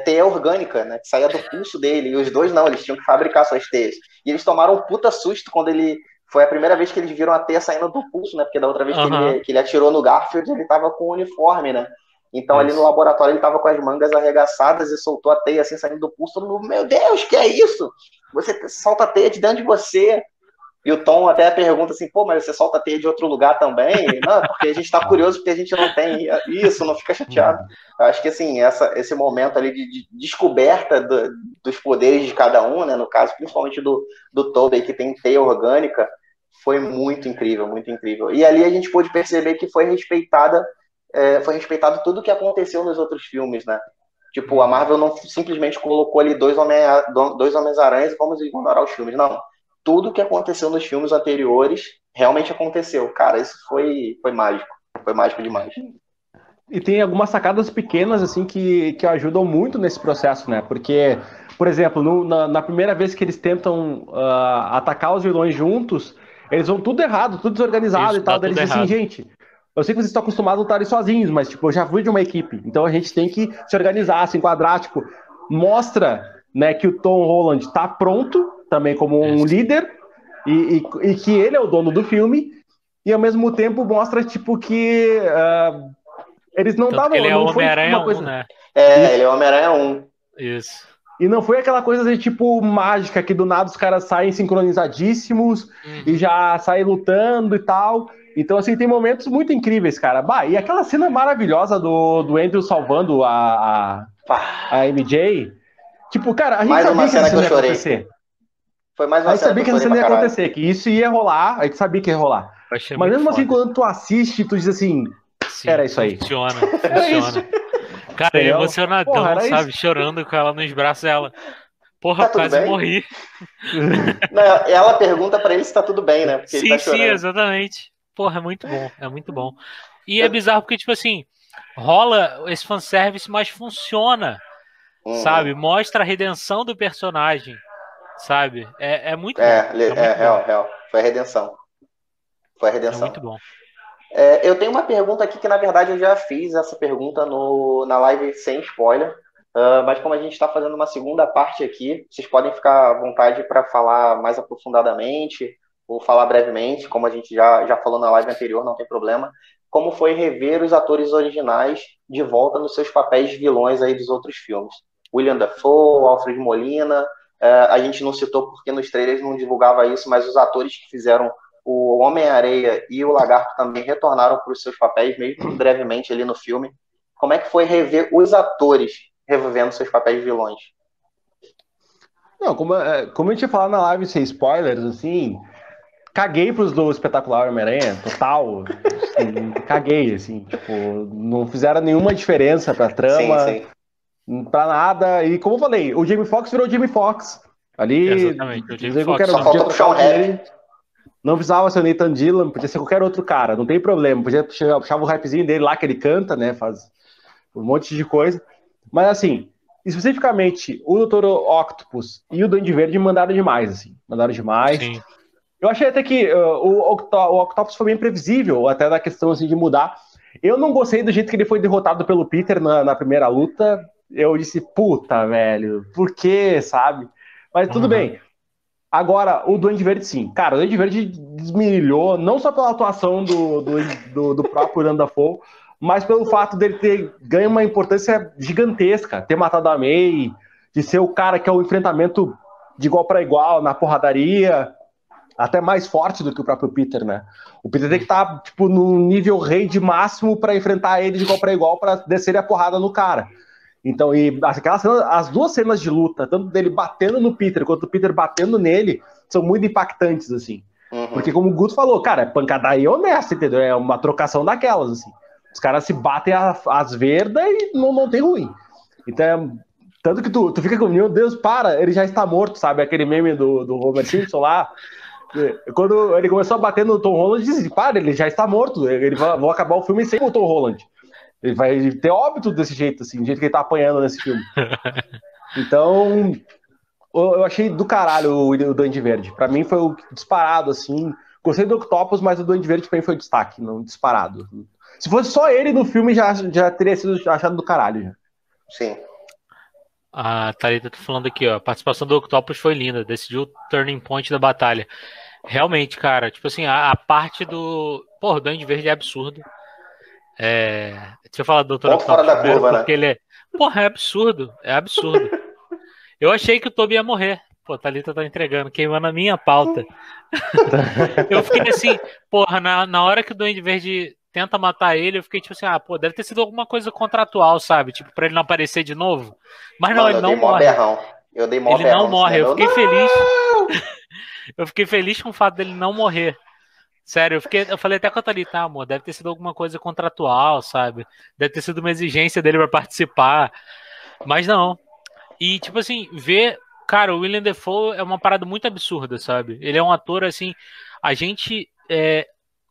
teia orgânica, né, que saía do pulso dele, e os dois não, eles tinham que fabricar suas teias. E eles tomaram um puta susto quando ele... Foi a primeira vez que eles viram a teia saindo do pulso, né, porque da outra vez que ele atirou no Garfield, ele tava com o uniforme, né. Então, ali no laboratório, ele tava com as mangas arregaçadas e soltou a teia, assim, saindo do pulso. Todo mundo, meu Deus, que é isso? Você solta a teia de dentro de você. E o Tom até pergunta assim, pô, mas você solta a teia de outro lugar também? Não, porque a gente tá curioso, porque a gente não tem isso, não fica chateado. Eu acho que, assim, esse momento ali de descoberta dos poderes de cada um, né, no caso, principalmente do Tobey, que tem teia orgânica, foi muito incrível, muito incrível. E ali a gente pôde perceber que foi respeitado tudo o que aconteceu nos outros filmes, né? Tipo, a Marvel não simplesmente colocou ali dois Homens-Aranhas e vamos ignorar os filmes. Não. Tudo o que aconteceu nos filmes anteriores realmente aconteceu. Cara, isso foi mágico. Foi mágico demais. E tem algumas sacadas pequenas, assim, que ajudam muito nesse processo, né? Porque, por exemplo, na primeira vez que eles tentam atacar os vilões juntos, eles vão tudo errado, tudo desorganizado e tal. Daí eles dizem assim, gente... Eu sei que vocês estão acostumados a lutarem sozinhos, mas, tipo, eu já fui de uma equipe. Então a gente tem que se organizar, se enquadrar, tipo... mostra, né, que o Tom Holland está pronto, também como um líder, e que ele é o dono do filme, e ao mesmo tempo mostra, tipo, que eles não estavam... Ele é o Homem-Aranha 1, né? É, ele é o Homem-Aranha 1. Isso. E não foi aquela coisa de, tipo, mágica, que do nada os caras saem sincronizadíssimos e já saem lutando e tal. Então, assim, tem momentos muito incríveis, cara. Bah, e aquela cena maravilhosa do Andrew salvando a MJ. Tipo, cara, a gente mais sabia uma que cena isso que eu ia chorei. Acontecer. Foi mais uma a gente cena sabia que isso não ia acontecer, que isso ia rolar, a gente sabia que ia rolar. Mas mesmo assim, quando tu assiste, tu diz assim, sim, era isso aí. Funciona. Era isso. Cara, é emocionadão, porra, sabe? Isso. Chorando com ela nos braços dela. Porra, tá quase morri. Não, ela pergunta pra ele se tá tudo bem, né? Porque sim, ele tá chorando. Sim, exatamente. Porra, é muito bom, é muito bom. E é bizarro porque, tipo assim, rola esse fanservice, mas funciona, sabe? Mostra a redenção do personagem, sabe? É muito bom. É real, real. Foi a redenção. Foi a redenção. É muito bom. É, eu tenho uma pergunta aqui que, na verdade, eu já fiz essa pergunta na live sem spoiler, mas como a gente está fazendo uma segunda parte aqui, vocês podem ficar à vontade para falar mais aprofundadamente ou falar brevemente, como a gente já falou na live anterior, não tem problema. Como foi rever os atores originais de volta nos seus papéis de vilões aí dos outros filmes? Willem Dafoe, Alfred Molina, a gente não citou porque nos trailers não divulgava isso, mas os atores que fizeram o Homem-Aranha e o Lagarto também retornaram para os seus papéis, mesmo brevemente ali no filme. Como é que foi rever os atores revivendo seus papéis vilões? Não, como eu tinha falado na live sem spoilers, assim, caguei pros do espetacular Homem-Aranha, total. Assim, caguei, assim, tipo, não fizeram nenhuma diferença pra trama, pra nada. E como eu falei, o Jamie Foxx virou o Jamie Foxx. Ali, exatamente, o Jamie Foxx. Só faltou puxar o Harry. Não precisava ser o Nathan Dillon, podia ser qualquer outro cara, não tem problema. Podia puxar o hypezinho dele lá, que ele canta, né? Faz um monte de coisa. Mas, assim, especificamente, o Dr. Octopus e o Duende Verde mandaram demais, assim. Mandaram demais. Sim. Eu achei até que o Octopus foi bem previsível, até na questão, assim, de mudar. Eu não gostei do jeito que ele foi derrotado pelo Peter na primeira luta. Eu disse, puta, velho, por quê, sabe? Mas tudo bem. Agora, o Duende Verde, sim. Cara, o Duende Verde desmirilhou, não só pela atuação do próprio Willem Dafoe, mas pelo fato dele ter ganho uma importância gigantesca, ter matado a May, de ser o cara que é o enfrentamento de igual para igual, na porradaria, até mais forte do que o próprio Peter, né? O Peter tem que estar, tipo, no nível rei de máximo para enfrentar ele de igual para igual, para descer a porrada no cara. Então, e as duas cenas de luta, tanto dele batendo no Peter quanto o Peter batendo nele, são muito impactantes, assim. Porque, como o Guto falou, cara, é pancadaria honesta, entendeu? É uma trocação daquelas, assim. Os caras se batem às verdas e não tem ruim. Então, tanto que tu fica com, meu Deus, para, ele já está morto, sabe? Aquele meme do Homer Simpson lá. Quando ele começou a bater no Tom Holland, disse, para, ele já está morto. Ele vai acabar o filme sem o Tom Holland. Ele vai ter óbito desse jeito, assim, do jeito que ele tá apanhando nesse filme. Então, eu achei do caralho o Duende Verde. Pra mim foi o disparado, assim. Gostei do Octopus, mas o Duende Verde pra mim foi o destaque, não disparado. Se fosse só ele no filme, já teria sido achado do caralho. Sim. A Thalita tá falando aqui, ó. A participação do Octopus foi linda. Decidiu o turning point da batalha. Realmente, cara, tipo assim, a parte do... Porra, o Duende Verde é absurdo. Deixa eu falar do doutor Octopus, fora da curva, porque, né? Ele porra, é absurdo, é absurdo. Eu achei que o Tobey ia morrer. Pô, a Thalita tá entregando, queimando a minha pauta. Eu fiquei assim, porra, na hora que o Duende Verde tenta matar ele, eu fiquei tipo assim, ah, pô, deve ter sido alguma coisa contratual, sabe? Tipo, pra ele não aparecer de novo. Mas não, ele não morre. Eu dei mó berrão. Ele não morre, eu fiquei feliz. Eu fiquei feliz com o fato dele não morrer. Sério, eu falei até com a Thalita, tá, amor, deve ter sido alguma coisa contratual, sabe? Deve ter sido uma exigência dele pra participar. Mas não. E, tipo assim, ver... Cara, o Willem Dafoe é uma parada muito absurda, sabe? Ele é um ator, assim... A gente...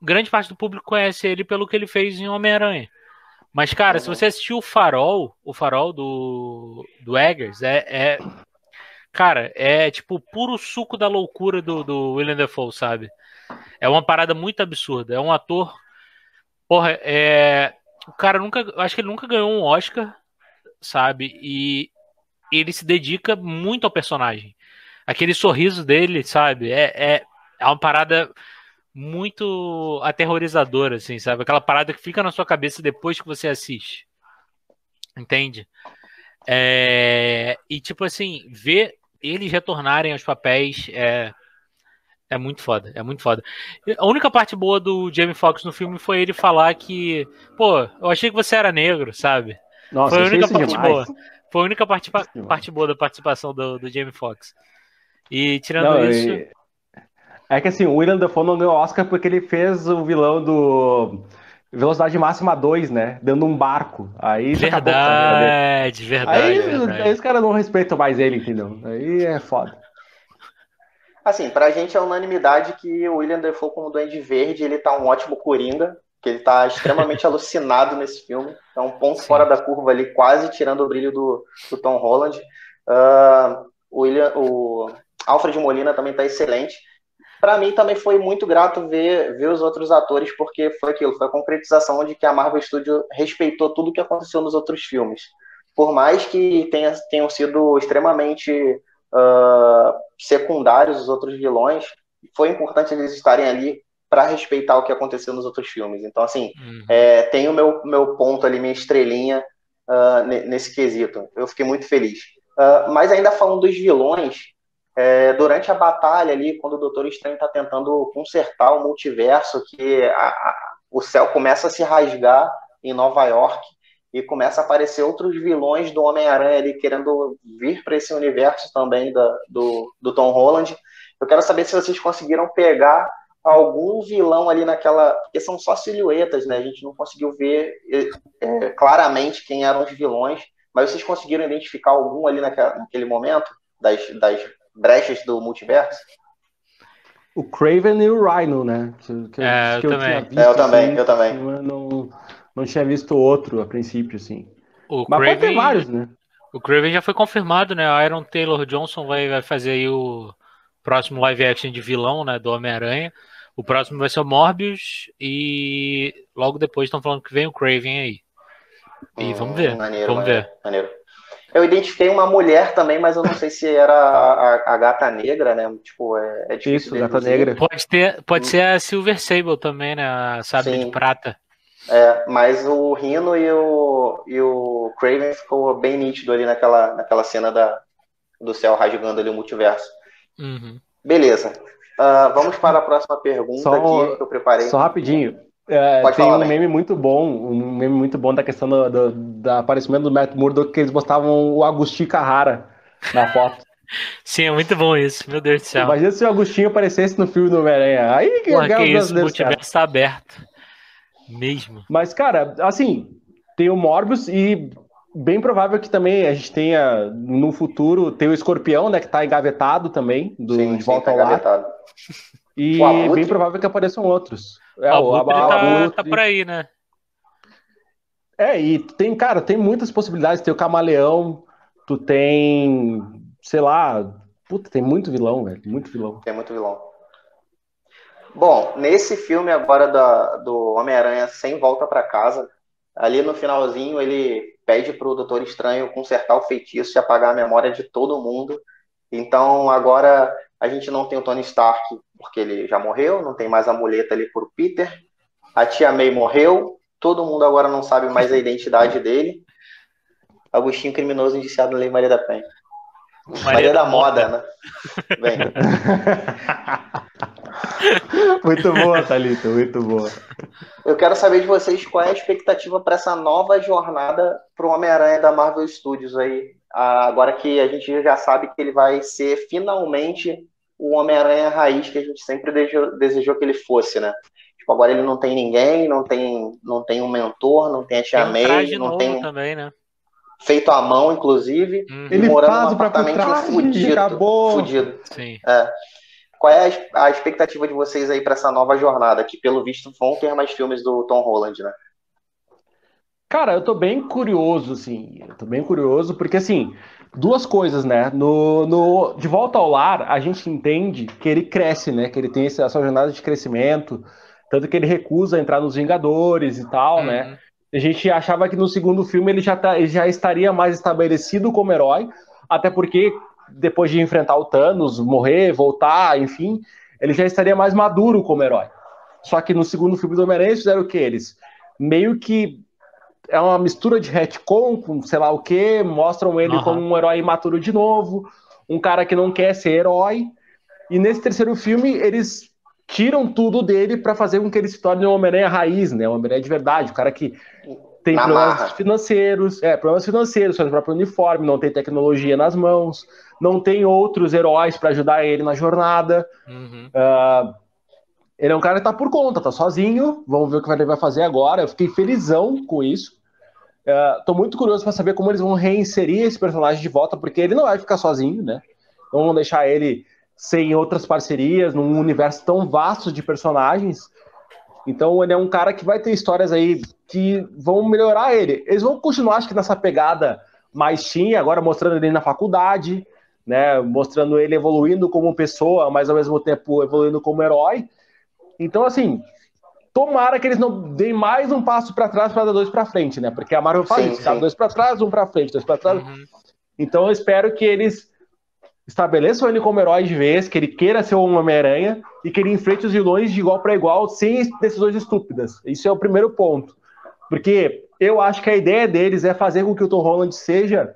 grande parte do público conhece ele pelo que ele fez em Homem-Aranha. Mas, cara, se você assistiu o Farol do Eggers, cara, tipo o puro suco da loucura do Willem Dafoe, sabe? É uma parada muito absurda. É um ator... Porra, o cara nunca... Acho que ele nunca ganhou um Oscar, sabe? E ele se dedica muito ao personagem. Aquele sorriso dele, sabe? É uma parada muito aterrorizadora, assim, sabe? Aquela parada que fica na sua cabeça depois que você assiste. Entende? E, tipo assim, ver eles retornarem aos papéis é muito foda, é muito foda. A única parte boa do Jamie Foxx no filme foi ele falar que, pô, eu achei que você era negro, sabe? Nossa, foi a única parte boa. Foi a única parte boa da participação do Jamie Foxx. E tirando isso... É que assim, o Willem Dafoe não ganhou Oscar porque ele fez o vilão do Velocidade Máxima 2, né? Dando um barco. Aí verdade, verdade. Aí os caras não respeitam mais ele, entendeu? Aí é foda. Assim, pra gente é unanimidade que o Willem Dafoe como Duende Verde, ele tá um ótimo Coringa, que ele tá extremamente alucinado nesse filme. É um ponto fora da curva ali, quase tirando o brilho do Tom Holland. O Alfred Molina também tá excelente. Pra mim também foi muito grato ver os outros atores, porque foi aquilo, foi a concretização de que a Marvel Studios respeitou tudo o que aconteceu nos outros filmes. Por mais que tenham sido extremamente... secundários, os outros vilões, foi importante eles estarem ali para respeitar o que aconteceu nos outros filmes. Então, assim, tem o meu ponto ali, minha estrelinha nesse quesito. Eu fiquei muito feliz. Mas ainda falando dos vilões, durante a batalha ali, quando o Doutor Estranho está tentando consertar o multiverso, que o céu começa a se rasgar em Nova York, e começa a aparecer outros vilões do Homem-Aranha ali, querendo vir para esse universo também do Tom Holland. Eu quero saber se vocês conseguiram pegar algum vilão ali naquela... Porque são só silhuetas, né? A gente não conseguiu ver claramente quem eram os vilões, mas vocês conseguiram identificar algum ali naquele momento, das brechas do multiverso? O Craven e o Rhino, né? Eu também. Não tinha visto outro a princípio, assim. Mas Craven, pode ter vários, né? O Craven já foi confirmado, né? A Aaron Taylor Johnson vai fazer aí o próximo live action de vilão, né? Do Homem-Aranha. O próximo vai ser o Morbius e logo depois estão falando que vem o Craven aí. E vamos ver. Maneiro. Eu identifiquei uma mulher também, mas eu não sei se era a Gata Negra, né? Tipo, é difícil. Isso, Gata Negra. Pode ser a Silver Sable também, né? A Sabre de Prata. Mas o Rhino e o Craven ficou bem nítido ali naquela cena do céu rasgando ali o multiverso. Beleza. Vamos para a próxima pergunta que eu preparei. Só rapidinho. Tem um meme muito bom da questão do aparecimento do Matt Murdock, que eles botavam o Agostinho Carrara na foto. Sim, é muito bom isso. Meu Deus do céu. Imagina se o Agostinho aparecesse no filme do Homem-Aranha. Aí que isso, o multiverso está aberto. Mesmo. Mas, cara, assim, tem o Morbius e bem provável que também a gente tenha no futuro, tem o Escorpião, né, que tá engavetado também, de volta ao lar. E é bem provável que apareçam outros. O Abutre tá por aí, né? E tem, cara, tem muitas possibilidades. Tem o Camaleão, tu tem, sei lá, puta, tem muito vilão, velho, muito vilão. Tem muito vilão. Bom, nesse filme agora do Homem-Aranha Sem Volta para Casa, ali no finalzinho ele pede pro Doutor Estranho consertar o feitiço e apagar a memória de todo mundo. Então agora a gente não tem o Tony Stark porque ele já morreu, não tem mais a muleta ali pro Peter, a tia May morreu, todo mundo agora não sabe mais a identidade dele. Agostinho criminoso indiciado na Lei Maria da Penha. Maria da Moda, né? Bem. Muito boa, Thalita, muito boa. Eu quero saber de vocês qual é a expectativa para essa nova jornada para o Homem-Aranha da Marvel Studios aí, agora que a gente já sabe que ele vai ser finalmente o Homem-Aranha raiz que a gente sempre desejou que ele fosse, né? Tipo, agora ele não tem ninguém, não tem um mentor, não tem a tia May, não tem também, né? Feito à mão, inclusive, e morando num apartamento fudido. Sim. Qual é a expectativa de vocês aí para essa nova jornada? Que, pelo visto, vão ter mais filmes do Tom Holland, né? Cara, eu tô bem curioso, assim. Eu tô bem curioso, porque, assim, duas coisas, né? De Volta ao Lar, a gente entende que ele cresce, né? Que ele tem essa jornada de crescimento. Tanto que ele recusa entrar nos Vingadores e tal, né? A gente achava que no segundo filme ele já estaria mais estabelecido como herói, até porque depois de enfrentar o Thanos, morrer, voltar, enfim, ele já estaria mais maduro como herói. Só que no segundo filme do Homem-Aranha eles fizeram o que? Eles meio que é uma mistura de retcon com sei lá o que, mostram ele como um herói imaturo de novo, um cara que não quer ser herói, e nesse terceiro filme eles tiram tudo dele pra fazer com que ele se torne um Homem-Aranha raiz, né? Um Homem-Aranha de verdade, um cara que tem problemas financeiros, faz o próprio uniforme, não tem tecnologia nas mãos, não tem outros heróis pra ajudar ele na jornada. Ele é um cara que tá por conta, tá sozinho, vamos ver o que ele vai fazer agora. Eu fiquei felizão com isso. Tô muito curioso pra saber como eles vão reinserir esse personagem de volta, porque ele não vai ficar sozinho, né? Não vão deixar ele sem outras parcerias, num universo tão vasto de personagens. Então ele é um cara que vai ter histórias aí que vão melhorar ele. Eles vão continuar, acho que nessa pegada mais teen, agora mostrando ele na faculdade, né? Mostrando ele evoluindo como pessoa, mas ao mesmo tempo evoluindo como herói. Então, assim, tomara que eles não deem mais um passo para trás para dar dois para frente, né? Porque a Marvel faz isso, tá? Dois para trás, um para frente, dois para trás. Então eu espero que eles estabeleçam ele como herói de vez, que ele queira ser um Homem-Aranha e que ele enfrente os vilões de igual para igual, sem decisões estúpidas. Isso é o primeiro ponto. Porque eu acho que a ideia deles é fazer com que o Tom Holland seja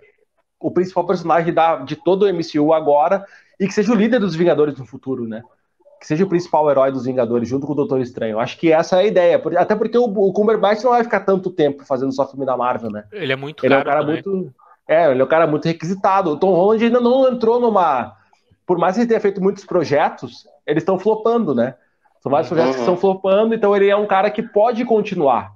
o principal personagem de todo o MCU agora e que seja o líder dos Vingadores no futuro, né? Que seja o principal herói dos Vingadores, junto com o Doutor Estranho. Acho que essa é a ideia. Até porque o Cumberbatch não vai ficar tanto tempo fazendo só filme da Marvel, né? Ele é muito caro, ele é um cara muito requisitado. O Tom Holland ainda não entrou numa... Por mais que ele tenha feito muitos projetos, eles estão flopando, né? São vários projetos que estão flopando, então ele é um cara que pode continuar.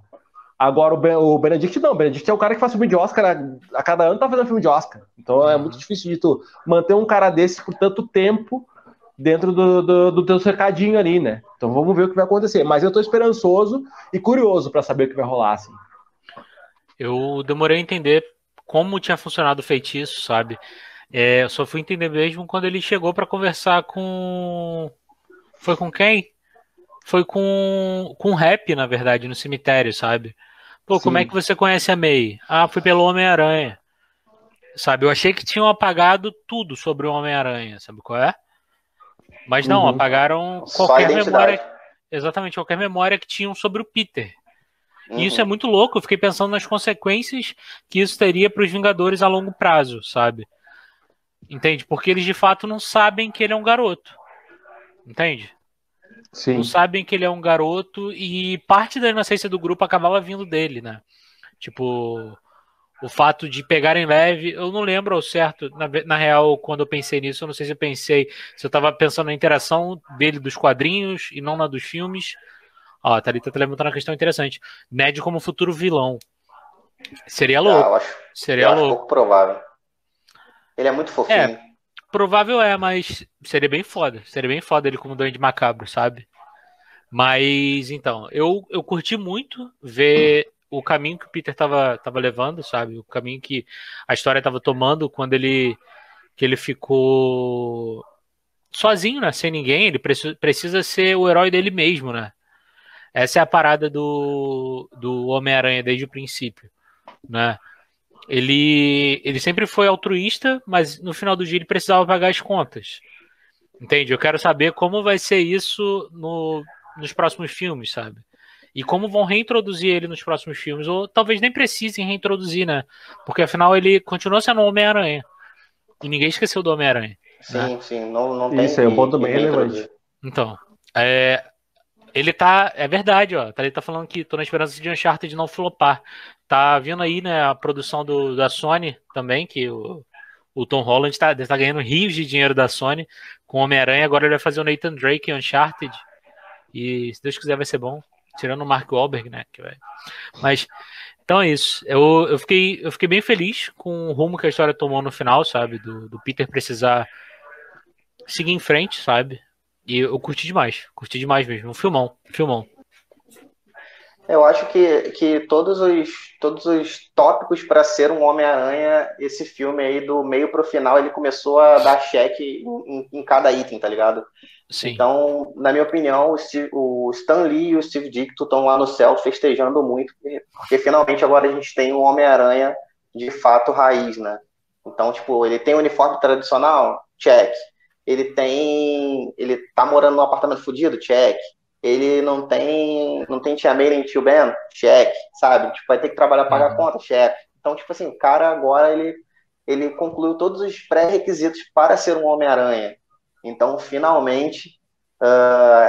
Agora, o Benedict não. O Benedict é o cara que faz filme de Oscar. A cada ano tá fazendo filme de Oscar. Então é muito difícil de tu manter um cara desse por tanto tempo dentro do teu cercadinho ali, né? Então vamos ver o que vai acontecer. Mas eu tô esperançoso e curioso pra saber o que vai rolar, assim. Eu demorei a entender como tinha funcionado o feitiço, sabe? Eu só fui entender mesmo quando ele chegou pra conversar com... Foi com quem? Foi com o Happy, na verdade, no cemitério, sabe? Pô, como é que você conhece a May? Ah, foi pelo Homem-Aranha. Sabe, eu achei que tinham apagado tudo sobre o Homem-Aranha, sabe qual é? Mas não, apagaram qualquer memória, exatamente, qualquer memória que tinham sobre o Peter. E isso é muito louco, eu fiquei pensando nas consequências que isso teria para os Vingadores a longo prazo, sabe? Entende? Porque eles de fato não sabem que ele é um garoto. Entende? Sim. Não sabem que ele é um garoto e parte da inocência do grupo acabava vindo dele, né? Tipo, o fato de pegarem leve, eu não lembro ao certo, na real, quando eu pensei nisso, eu não sei se eu pensei, se eu tava pensando na interação dele dos quadrinhos e não na dos filmes. Ó, a Thalita tá levantando uma questão interessante. Ned como futuro vilão. Seria louco. Seria louco. Pouco provável. Ele é muito fofinho. É, provável é, mas seria bem foda. Seria bem foda ele como Duende Macabro, sabe? Mas, então, eu curti muito ver o caminho que o Peter tava levando, sabe? O caminho que a história tava tomando quando ele ficou sozinho, né? Sem ninguém. Ele precisa ser o herói dele mesmo, né? Essa é a parada do Homem-Aranha desde o princípio, né? Ele sempre foi altruísta, mas no final do dia ele precisava pagar as contas. Entende? Eu quero saber como vai ser isso nos próximos filmes, sabe? E como vão reintroduzir ele nos próximos filmes, ou talvez nem precisem reintroduzir, né? Porque afinal ele continua sendo um Homem-Aranha. E ninguém esqueceu do Homem-Aranha. Sim, não tem. Isso é um ponto bem relevante. Então, ele tá... É verdade, ó. Ele tá falando que tô na esperança de Uncharted não flopar. Tá vindo aí, né, a produção da Sony também, que o Tom Holland tá ganhando rios de dinheiro da Sony com o Homem-Aranha. Agora ele vai fazer o Nathan Drake em Uncharted. E se Deus quiser vai ser bom. Tirando o Mark Wahlberg, né? Mas, então é isso. Eu fiquei bem feliz com o rumo que a história tomou no final, sabe? Do Peter precisar seguir em frente, sabe? E eu curti demais mesmo. Um filmão. Eu acho que todos os tópicos para ser um Homem-Aranha, esse filme aí do meio pro final, ele começou a dar cheque em cada item, tá ligado? Sim. Então, na minha opinião, o Stan Lee e o Steve Ditko estão lá no céu festejando muito, porque finalmente agora a gente tem um Homem-Aranha de fato raiz, né? Então, tipo, ele tem um uniforme tradicional? Check. Ele tá morando num apartamento fudido? Check. Ele não tem tia May nem tio Ben? Check. Sabe? Tipo, vai ter que trabalhar pra pagar conta? Check. Então, tipo assim, o cara agora, ele concluiu todos os pré-requisitos para ser um Homem-Aranha. Então, finalmente,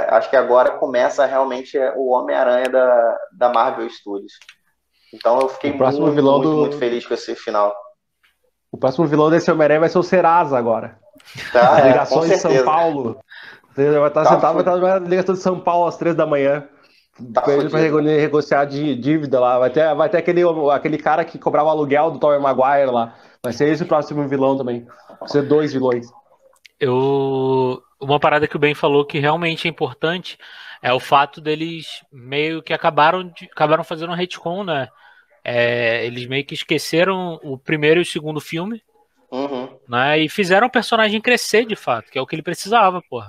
acho que agora começa realmente o Homem-Aranha da Marvel Studios. Então, eu fiquei muito feliz com esse final. O próximo vilão desse Homem-Aranha vai ser o Serasa agora. Tá, ligações de São Paulo. Ele vai estar sentado, vai estar na ligação de São Paulo às 3 da manhã. Ele vai negociar de dívida lá. Vai ter aquele cara que cobrava aluguel do Tobey Maguire lá. Vai ser esse o próximo vilão também. Vai ser 2 vilões. Uma parada que o Ben falou que realmente é importante é o fato deles meio que acabaram fazendo um retcon, né? Eles meio que esqueceram o primeiro e o segundo filme, né? E fizeram o personagem crescer de fato, que é o que ele precisava, porra.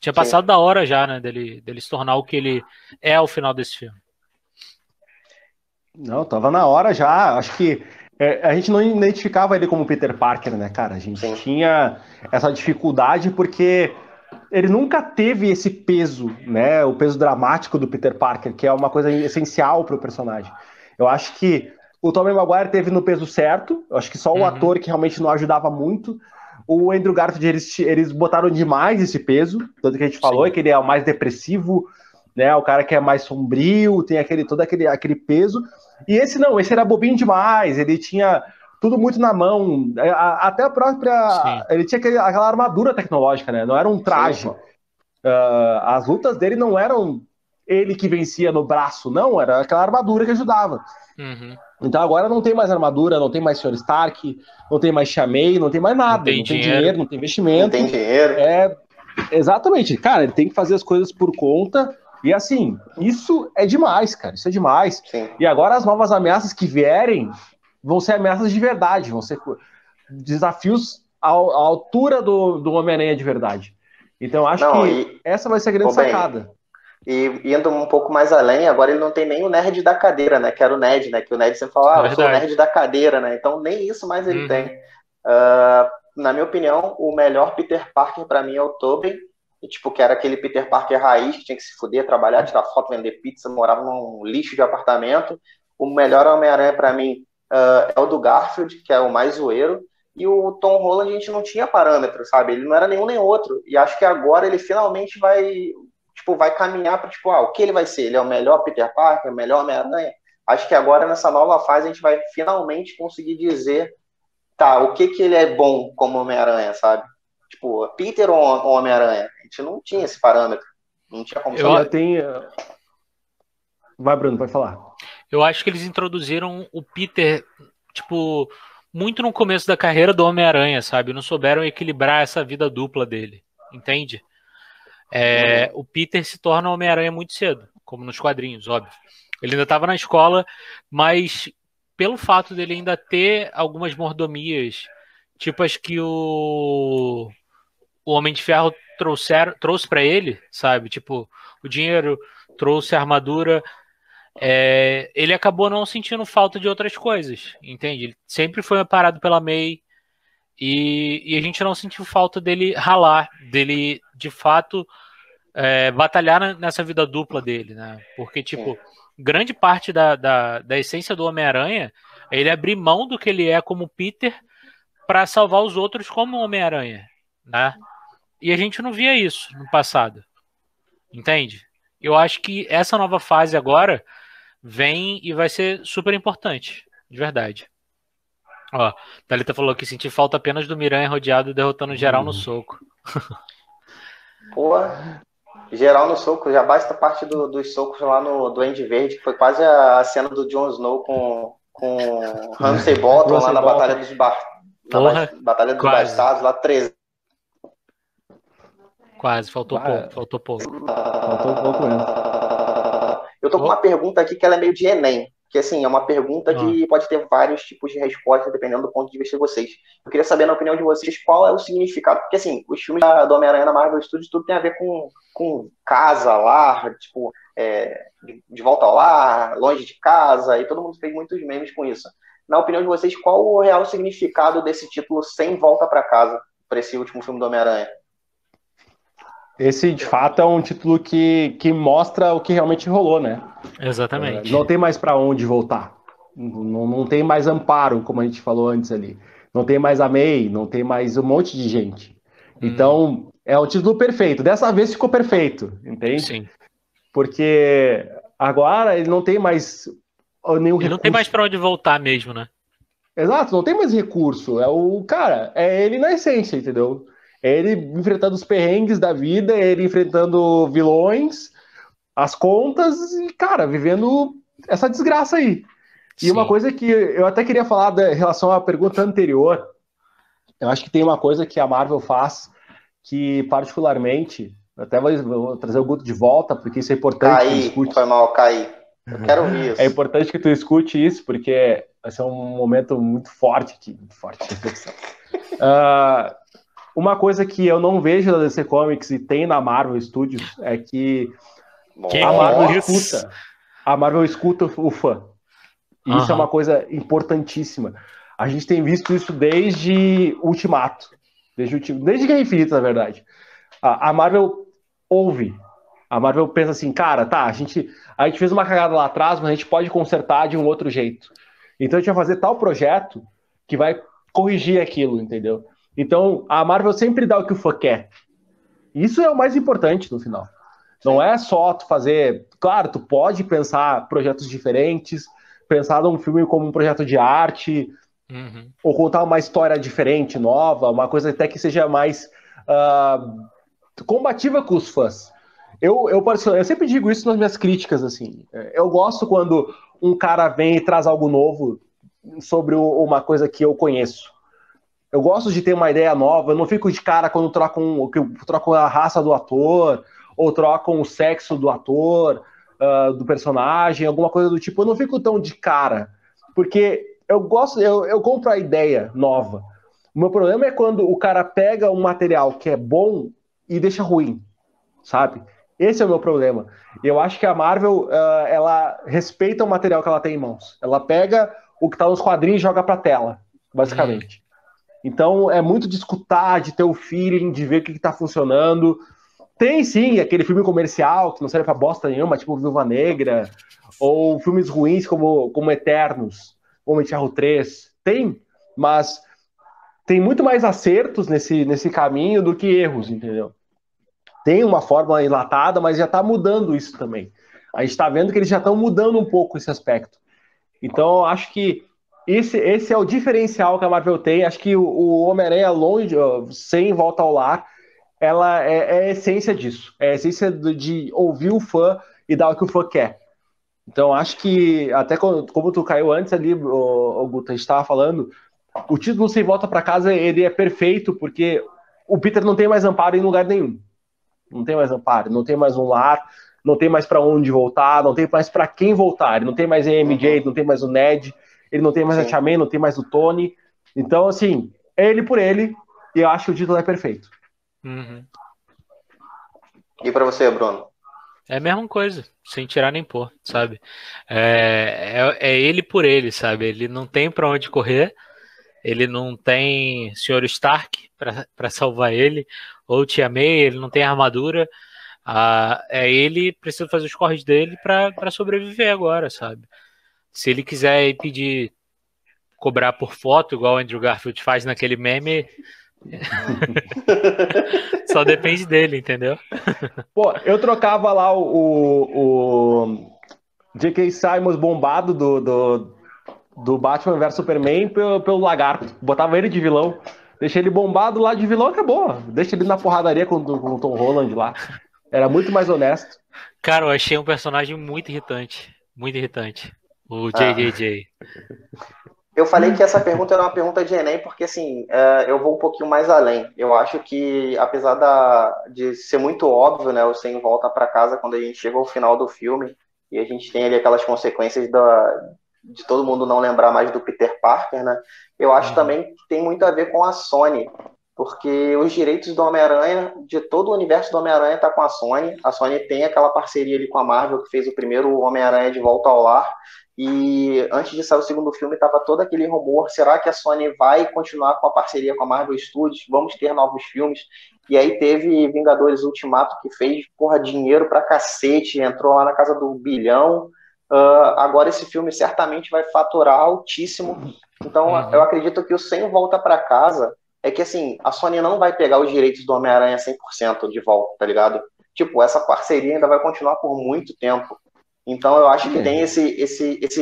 Tinha passado da hora já, né? Dele se tornar o que ele é ao final desse filme. Não, tava na hora já. Acho que a gente não identificava ele como Peter Parker, né, cara? A gente tinha essa dificuldade porque ele nunca teve esse peso, né? O peso dramático do Peter Parker, que é uma coisa essencial pro personagem. Eu acho que o Tobey Maguire teve no peso certo. Eu acho que só o ator que realmente não ajudava muito. O Andrew Garfield, eles botaram demais esse peso. Tanto que a gente falou que ele é o mais depressivo, né? O cara que é mais sombrio, tem todo aquele peso. E esse não, esse era bobinho demais. Ele tinha tudo muito na mão. Até a própria... Ele tinha aquela armadura tecnológica, né? Não era um traje. As lutas dele não eram... ele que vencia no braço, não, era aquela armadura que ajudava. Então agora não tem mais armadura, não tem mais Sr. Stark, não tem mais Tia May, não tem mais nada, não tem dinheiro, não tem investimento. Não tem dinheiro. Exatamente, cara, ele tem que fazer as coisas por conta, e assim, isso é demais, cara, isso é demais. Sim. E agora as novas ameaças que vierem vão ser ameaças de verdade, vão ser desafios à altura do Homem-Aranha de verdade. Então acho que essa vai ser a grande sacada. E indo um pouco mais além, agora ele não tem nem o nerd da cadeira, né? Que era o Ned, né? Que o Ned sempre falava, eu sou o nerd da cadeira, né? Então nem isso mais ele tem. Na minha opinião, o melhor Peter Parker pra mim é o Tobey, tipo, que era aquele Peter Parker raiz, que tinha que se fuder, trabalhar, tirar foto, vender pizza, morava num lixo de apartamento. O melhor Homem-Aranha pra mim é o do Garfield, que é o mais zoeiro. E o Tom Holland a gente não tinha parâmetro, sabe? Ele não era nenhum nem outro. E acho que agora ele finalmente vai caminhar para o que ele vai ser? Ele é o melhor Peter Parker, o melhor Homem-Aranha? Acho que agora, nessa nova fase, a gente vai finalmente conseguir dizer o que ele é bom como Homem-Aranha, sabe? Tipo, Peter ou Homem-Aranha? A gente não tinha esse parâmetro. Não tinha como saber. Vai, Bruno, vai falar. Eu acho que eles introduziram o Peter, tipo, muito no começo da carreira do Homem-Aranha, sabe? Não souberam equilibrar essa vida dupla dele, entende? O Peter se torna Homem-Aranha muito cedo, como nos quadrinhos, óbvio. Ele ainda estava na escola, mas pelo fato dele ainda ter algumas mordomias, tipo as que o Homem de Ferro trouxe para ele, sabe? Tipo, o dinheiro trouxe a armadura. Ele acabou não sentindo falta de outras coisas, entende? Ele sempre foi amparado pela May. E a gente não sentiu falta dele ralar, dele de fato batalhar nessa vida dupla dele, né? Porque, tipo, grande parte da essência do Homem-Aranha é ele abrir mão do que ele é como Peter para salvar os outros como Homem-Aranha, né? E a gente não via isso no passado, entende? Eu acho que essa nova fase agora vem e vai ser super importante, de verdade. Ó, Thalita falou que senti falta apenas do Miranha rodeado derrotando geral no soco. Pô, geral no soco, já basta parte dos socos lá no Duende Verde, que foi quase a cena do Jon Snow com Ramsay Bolton lá na Batalha dos Bastardos, lá 13. Quase, faltou pouco. Faltou pouco mesmo. Eu tô com uma pergunta aqui que ela é meio de Enem. Que, assim, é uma pergunta que pode ter vários tipos de resposta, dependendo do ponto de vista de vocês. Eu queria saber, na opinião de vocês, qual é o significado. Porque, assim, os filmes do Homem-Aranha na Marvel Studios, tudo tem a ver com casa, lar, tipo, de volta ao lar, longe de casa, e todo mundo fez muitos memes com isso. na opinião de vocês, qual o real significado desse título Sem Volta para Casa, para esse último filme do Homem-Aranha? Esse, de fato, é um título que mostra o que realmente rolou, né? Exatamente. Não tem mais para onde voltar. Não tem mais amparo, como a gente falou antes ali. Não tem mais a May, não tem mais um monte de gente. Então, é um título perfeito. Dessa vez ficou perfeito, entende? Sim. Porque agora ele não tem mais nenhum recurso. Ele não tem mais para onde voltar mesmo, né? Exato, não tem mais recurso. É o cara, é ele na essência, entendeu? É ele enfrentando os perrengues da vida, é ele enfrentando vilões, as contas e, cara, vivendo essa desgraça aí. E Sim. Uma coisa que eu até queria falar em relação à pergunta anterior, eu acho que tem uma coisa que a Marvel faz que, particularmente, até vou trazer o Guto de volta, porque isso é importante que tu escute. Foi mal, Caí. Eu quero ouvir isso. É importante que tu escute isso, porque vai ser um momento muito forte aqui, muito forte de reflexão. Uma coisa que eu não vejo na DC Comics e tem na Marvel Studios é que a Marvel escuta o fã. E Isso é uma coisa importantíssima. A gente tem visto isso desde Ultimato. Desde Guerra Infinita, na verdade. A Marvel ouve. A Marvel pensa assim, cara, tá, a gente fez uma cagada lá atrás, mas a gente pode consertar de um outro jeito. Então a gente vai fazer tal projeto que vai corrigir aquilo, entendeu? Então, a Marvel sempre dá o que o fã quer. Isso é o mais importante no final. Não é só tu fazer... Claro, tu pode pensar projetos diferentes, pensar num filme como um projeto de arte, ou contar uma história diferente, nova, uma coisa até que seja mais combativa com os fãs. Eu sempre digo isso nas minhas críticas, assim. Eu gosto quando um cara vem e traz algo novo sobre uma coisa que eu conheço. Eu gosto de ter uma ideia nova, eu não fico de cara quando trocam a raça do ator, ou trocam o sexo do ator, do personagem, alguma coisa do tipo. Eu não fico tão de cara, porque eu compro a ideia nova. O meu problema é quando o cara pega um material que é bom e deixa ruim, sabe? Esse é o meu problema. Eu acho que a Marvel, ela respeita o material que ela tem em mãos. Ela pega o que tá nos quadrinhos e joga pra tela, basicamente. Então, é muito de escutar, de ter o feeling, de ver o que tá funcionando. Tem, sim, aquele filme comercial que não serve pra bosta nenhuma, tipo Viúva Negra, ou filmes ruins como Eternos, Homem de Ferro 3. Tem, mas tem muito mais acertos nesse caminho do que erros, entendeu? Tem uma fórmula enlatada, mas já tá mudando isso também. A gente tá vendo que eles já estão mudando um pouco esse aspecto. Então, acho que esse é o diferencial que a Marvel tem. Acho que o Homem-Aranha longe, Sem Volta ao Lar, ela é a essência disso. É a essência de ouvir o fã e dar o que o fã quer. Então, acho que, até como tu caiu antes ali, Guto, a gente estava falando, o título Sem Volta para Casa, ele é perfeito, porque o Peter não tem mais amparo em lugar nenhum. Não tem mais amparo, não tem mais um lar, não tem mais para onde voltar, não tem mais para quem voltar. Ele não tem mais a MJ, não tem mais o Ned, ele não tem mais a Tia May, não tem mais o Tony. Então, assim, é ele por ele, e eu acho que o título é perfeito. E pra você, Bruno? É a mesma coisa, sem tirar nem pôr, sabe? É ele por ele, sabe? Ele não tem pra onde correr, ele não tem Sr. Stark pra salvar ele, ou Tia May, ele não tem armadura. É ele, precisa fazer os corres dele pra sobreviver agora, sabe? Se ele quiser pedir, cobrar por foto, igual o Andrew Garfield faz naquele meme, só depende dele, entendeu? Pô, eu trocava lá o J.K. Simmons bombado do Batman vs Superman pelo Lagarto. Botava ele de vilão, deixei ele bombado lá de vilão, acabou. Deixa ele na porradaria com o Tom Holland lá. Era muito mais honesto. Cara, eu achei um personagem muito irritante. Muito irritante. O JJJ. Eu falei que essa pergunta era uma pergunta de Enem, porque assim, eu vou um pouquinho mais além. Eu acho que, apesar de ser muito óbvio, né, o Sem Volta para Casa, quando a gente chega ao final do filme, e a gente tem ali aquelas consequências de todo mundo não lembrar mais do Peter Parker, né? Eu acho também que tem muito a ver com a Sony. porque os direitos do Homem-Aranha, de todo o universo do Homem-Aranha, tá com a Sony. A Sony tem aquela parceria ali com a Marvel, que fez o primeiro Homem-Aranha De Volta ao Lar, e antes de sair o segundo filme, tava todo aquele rumor: será que a Sony vai continuar com a parceria com a Marvel Studios? Vamos ter novos filmes? E aí teve Vingadores Ultimato, que fez, porra, dinheiro pra cacete, entrou lá na casa do bilhão. Agora esse filme certamente vai faturar altíssimo. Então eu acredito que o Sem Volta pra Casa é que, assim, a Sony não vai pegar os direitos do Homem-Aranha 100% de volta, tá ligado? Tipo, essa parceria ainda vai continuar por muito tempo. Então eu acho que tem esse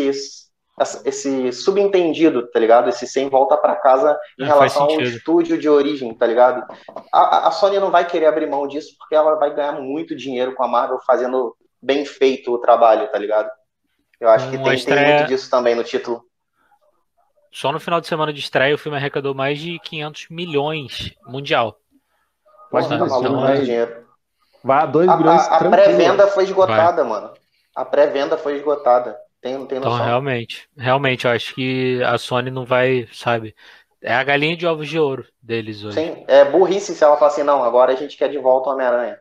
subentendido, tá ligado? Esse Sem Volta pra Casa em relação ao estúdio de origem, tá ligado? A Sony não vai querer abrir mão disso, porque ela vai ganhar muito dinheiro com a Marvel fazendo bem feito o trabalho, tá ligado? Eu acho que tem muito disso também no título. Só no final de semana de estreia o filme arrecadou mais de 500 milhões mundial. Pode dar mais dinheiro. Vai a 2 bilhões. A pré-venda foi esgotada, mano. A pré-venda foi esgotada. Tem noção. Então, realmente, eu acho que a Sony não vai, sabe? É a galinha de ovos de ouro deles hoje. Sim, é burrice se ela falar assim: não, agora a gente quer de volta o Homem-Aranha.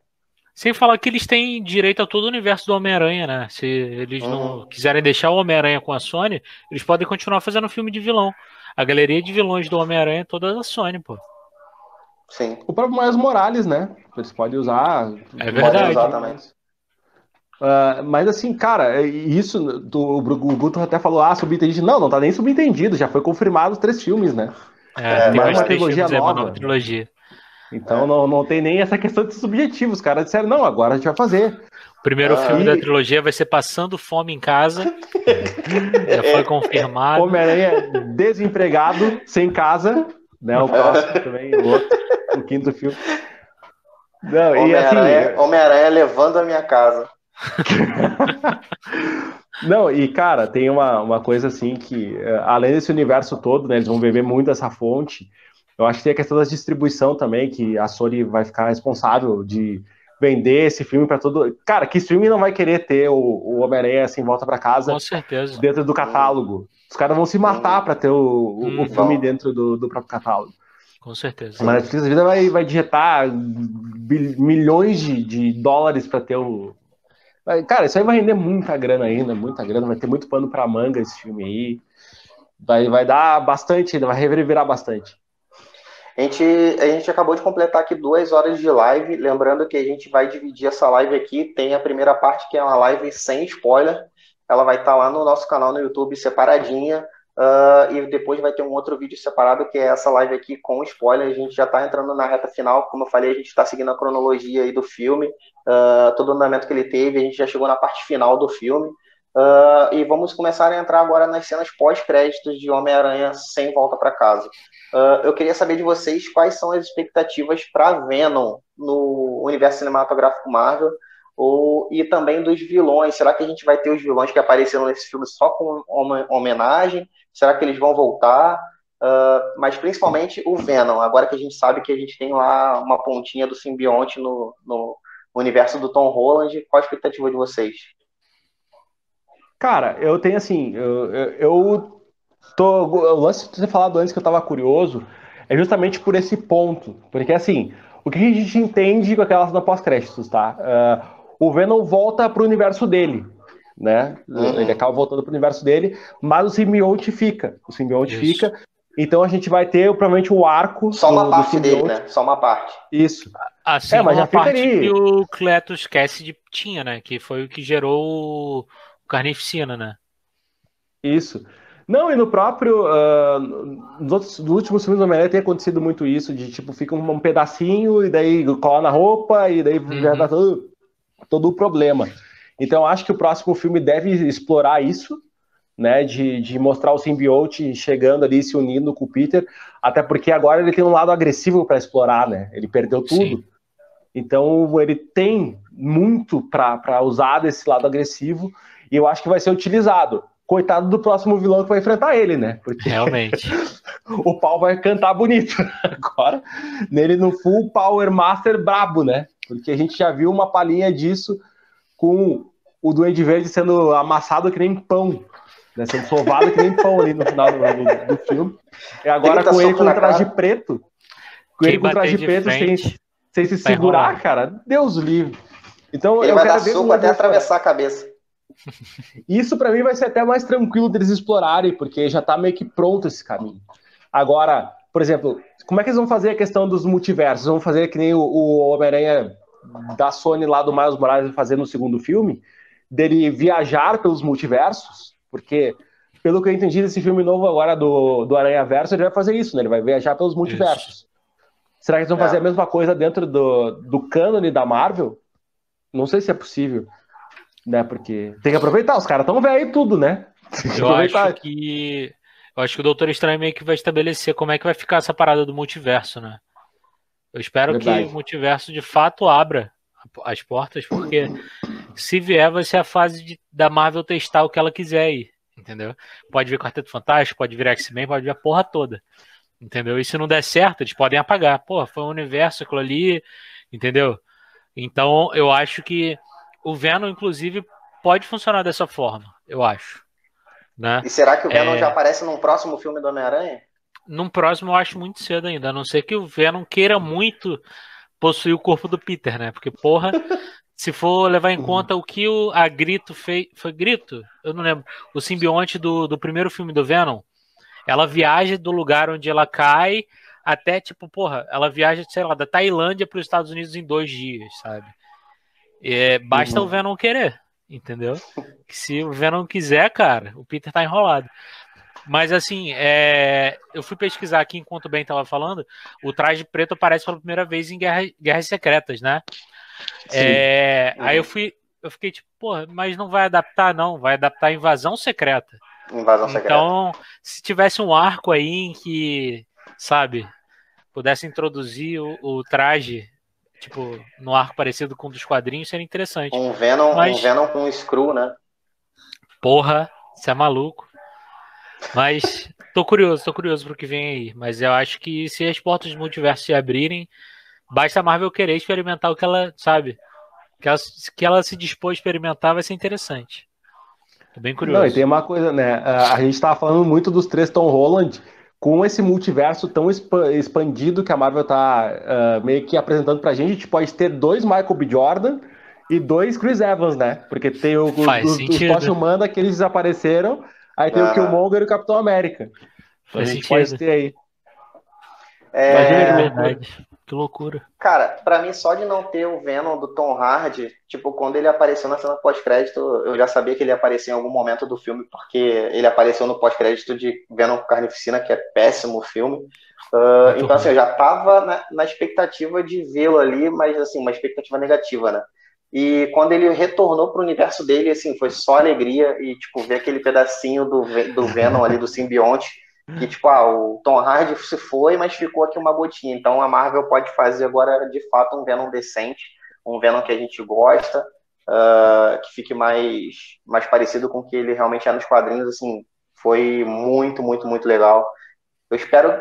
Sem falar que eles têm direito a todo o universo do Homem-Aranha, né? Se eles não quiserem deixar o Homem-Aranha com a Sony, eles podem continuar fazendo filme de vilão. A galeria de vilões do Homem-Aranha é toda da Sony, pô. Sim. O próprio Miles Morales, né? Eles podem usar. É verdade. Exatamente. Mas assim, cara, isso o Guto até falou, subentendido. Não tá nem subentendido, já foi confirmado os 3 filmes, né? Tem mais uma trilogia nova. É uma nova trilogia. Então não tem nem essa questão de subjetivos. Os caras disseram: não, agora a gente vai fazer. O primeiro filme da trilogia vai ser Passando Fome em Casa. Já foi confirmado. Homem-Aranha desempregado, sem casa, né? O próximo também, o quinto filme. Homem-Aranha levando a minha casa. Não, e cara, tem uma coisa assim que, além desse universo todo, né, eles vão beber muito dessa fonte. Eu acho que tem a questão da distribuição também, que a Sony vai ficar responsável de vender esse filme para todo... Cara, que streaming não vai querer ter o Homem-Aranha Sem Volta para Casa? Com certeza. Dentro do catálogo. Os caras vão se matar para ter o filme dentro do próprio catálogo. Com certeza. Mas a Netflix da vida vai injetar milhões de dólares para ter o... Cara, isso aí vai render muita grana ainda, muita grana. Vai ter muito pano para manga esse filme aí. Vai dar bastante, vai reverberar bastante. A gente acabou de completar aqui 2 horas de live, lembrando que a gente vai dividir essa live aqui, tem a primeira parte que é uma live sem spoiler, ela vai estar lá no nosso canal no YouTube separadinha, e depois vai ter um outro vídeo separado que é essa live aqui com spoiler. A gente já está entrando na reta final, como eu falei, a gente está seguindo a cronologia aí do filme, todo o andamento que ele teve, a gente já chegou na parte final do filme, e vamos começar a entrar agora nas cenas pós-créditos de Homem-Aranha Sem Volta para Casa. Eu queria saber de vocês quais são as expectativas para Venom no universo cinematográfico Marvel, e também dos vilões. Será que a gente vai ter os vilões que apareceram nesse filme só com homenagem? Será que eles vão voltar? Mas principalmente o Venom, agora que a gente sabe que a gente tem lá uma pontinha do simbionte no universo do Tom Holland, qual a expectativa de vocês? Cara, eu tenho assim, o lance de você ter falado antes que eu tava curioso é justamente por esse ponto, porque assim, o que a gente entende com aquela cena pós-créditos, tá? O Venom volta pro universo dele, né? Ele acaba voltando pro universo dele, mas o simbionte fica, então a gente vai ter provavelmente o arco só uma parte dele, né? Só uma parte. Isso. Assim, mas uma parte que o Cleto esquece de tinha, né? Que foi o que gerou Carnificina, né? Isso. Não, e no próprio... nos últimos filmes do Homem-Aranha tem acontecido muito isso, de tipo, fica um pedacinho e daí cola na roupa e daí já dá todo o problema. Então acho que o próximo filme deve explorar isso, né, de mostrar o simbionte chegando ali, se unindo com o Peter, até porque agora ele tem um lado agressivo para explorar, né? Ele perdeu tudo. Sim. Então ele tem muito para usar desse lado agressivo. E eu acho que vai ser utilizado. Coitado do próximo vilão que vai enfrentar ele, né? Porque realmente o pau vai cantar bonito agora. Nele no full Power Master brabo, né? Porque a gente já viu uma palhinha disso com o Duende Verde sendo amassado que nem pão, né? Sendo sovado que nem pão ali no final do filme. E agora com ele com um traje preto. Gwen com traje preto sem se segurar, enrolar. Cara, Deus livre. Então, ele vai dar soco até atravessar a cabeça. Isso pra mim vai ser até mais tranquilo deles explorarem, porque já tá meio que pronto esse caminho. Agora, por exemplo, como é que eles vão fazer a questão dos multiversos? Vão fazer que nem o Homem-Aranha da Sony lá do Miles Morales fazer no segundo filme, dele viajar pelos multiversos? Porque, pelo que eu entendi desse filme novo agora do Aranha-Verso, ele vai fazer isso, né? Ele vai viajar pelos multiversos. Isso. Será que eles vão fazer a mesma coisa dentro do cânone da Marvel? Não sei se é possível, né? Porque tem que aproveitar, os caras estão velhos e tudo, né? Eu acho que o Doutor Estranho meio que vai estabelecer como é que vai ficar essa parada do multiverso, né? Eu espero que o multiverso de fato abra as portas, porque se vier vai ser a fase da Marvel testar o que ela quiser aí, entendeu? Pode vir Quarteto Fantástico, pode vir X-Men, pode vir a porra toda, entendeu? E se não der certo, eles podem apagar. Porra, foi um universo aquilo ali, entendeu? Então, eu acho que o Venom, inclusive, pode funcionar dessa forma, eu acho. Né? E será que o Venom já aparece num próximo filme do Homem-Aranha? Num próximo eu acho muito cedo ainda, a não ser que o Venom queira muito possuir o corpo do Peter, né? Porque, porra, se for levar em conta o que a Grito fez... Foi Grito? Eu não lembro. O simbionte do primeiro filme do Venom, ela viaja do lugar onde ela cai... Até, tipo, porra, ela viaja, sei lá, da Tailândia para os Estados Unidos em 2 dias, sabe? Basta o Venom querer, entendeu? Que se o Venom quiser, cara, o Peter tá enrolado. Mas, assim, eu fui pesquisar aqui, enquanto o Ben tava falando, o traje preto aparece pela primeira vez em Guerras Secretas, né? Aí eu fiquei tipo, porra, mas não vai adaptar, não. Vai adaptar a Invasão Secreta. Então, se tivesse um arco aí em que, sabe, pudesse introduzir o traje, tipo, no arco parecido com o dos quadrinhos, seria interessante. Um Venom com um Screw, né? Porra, você é maluco. Mas tô curioso pro que vem aí. Mas eu acho que se as portas do multiverso se abrirem, basta a Marvel querer experimentar o que ela, sabe, que ela se dispôs a experimentar, vai ser interessante. Tô bem curioso. Não, e tem uma coisa, né? A gente tava falando muito dos 3 Tom Holland, com esse multiverso tão expandido que a Marvel tá meio que apresentando pra gente, a gente pode ter 2 Michael B. Jordan e 2 Chris Evans, né? Porque tem os pós-humanos que eles desapareceram, aí tem o Killmonger e o Capitão América. Então a gente pode ter aí. Imagina, é verdade. Que loucura. Cara, pra mim, só de não ter o Venom do Tom Hardy, tipo, quando ele apareceu na cena pós-crédito, eu já sabia que ele ia aparecer em algum momento do filme, porque ele apareceu no pós-crédito de Venom Carnificina, que é péssimo o filme. Então, assim, eu já tava na expectativa de vê-lo ali, mas, assim, uma expectativa negativa, né? E quando ele retornou pro universo dele, assim, foi só alegria e, tipo, ver aquele pedacinho do Venom ali, do simbionte, que, tipo, o Tom Hardy se foi, mas ficou aqui uma gotinha. Então a Marvel pode fazer agora, de fato, um Venom decente, um Venom que a gente gosta, que fique mais parecido com o que ele realmente é nos quadrinhos. Assim, foi muito, muito, muito legal. Eu espero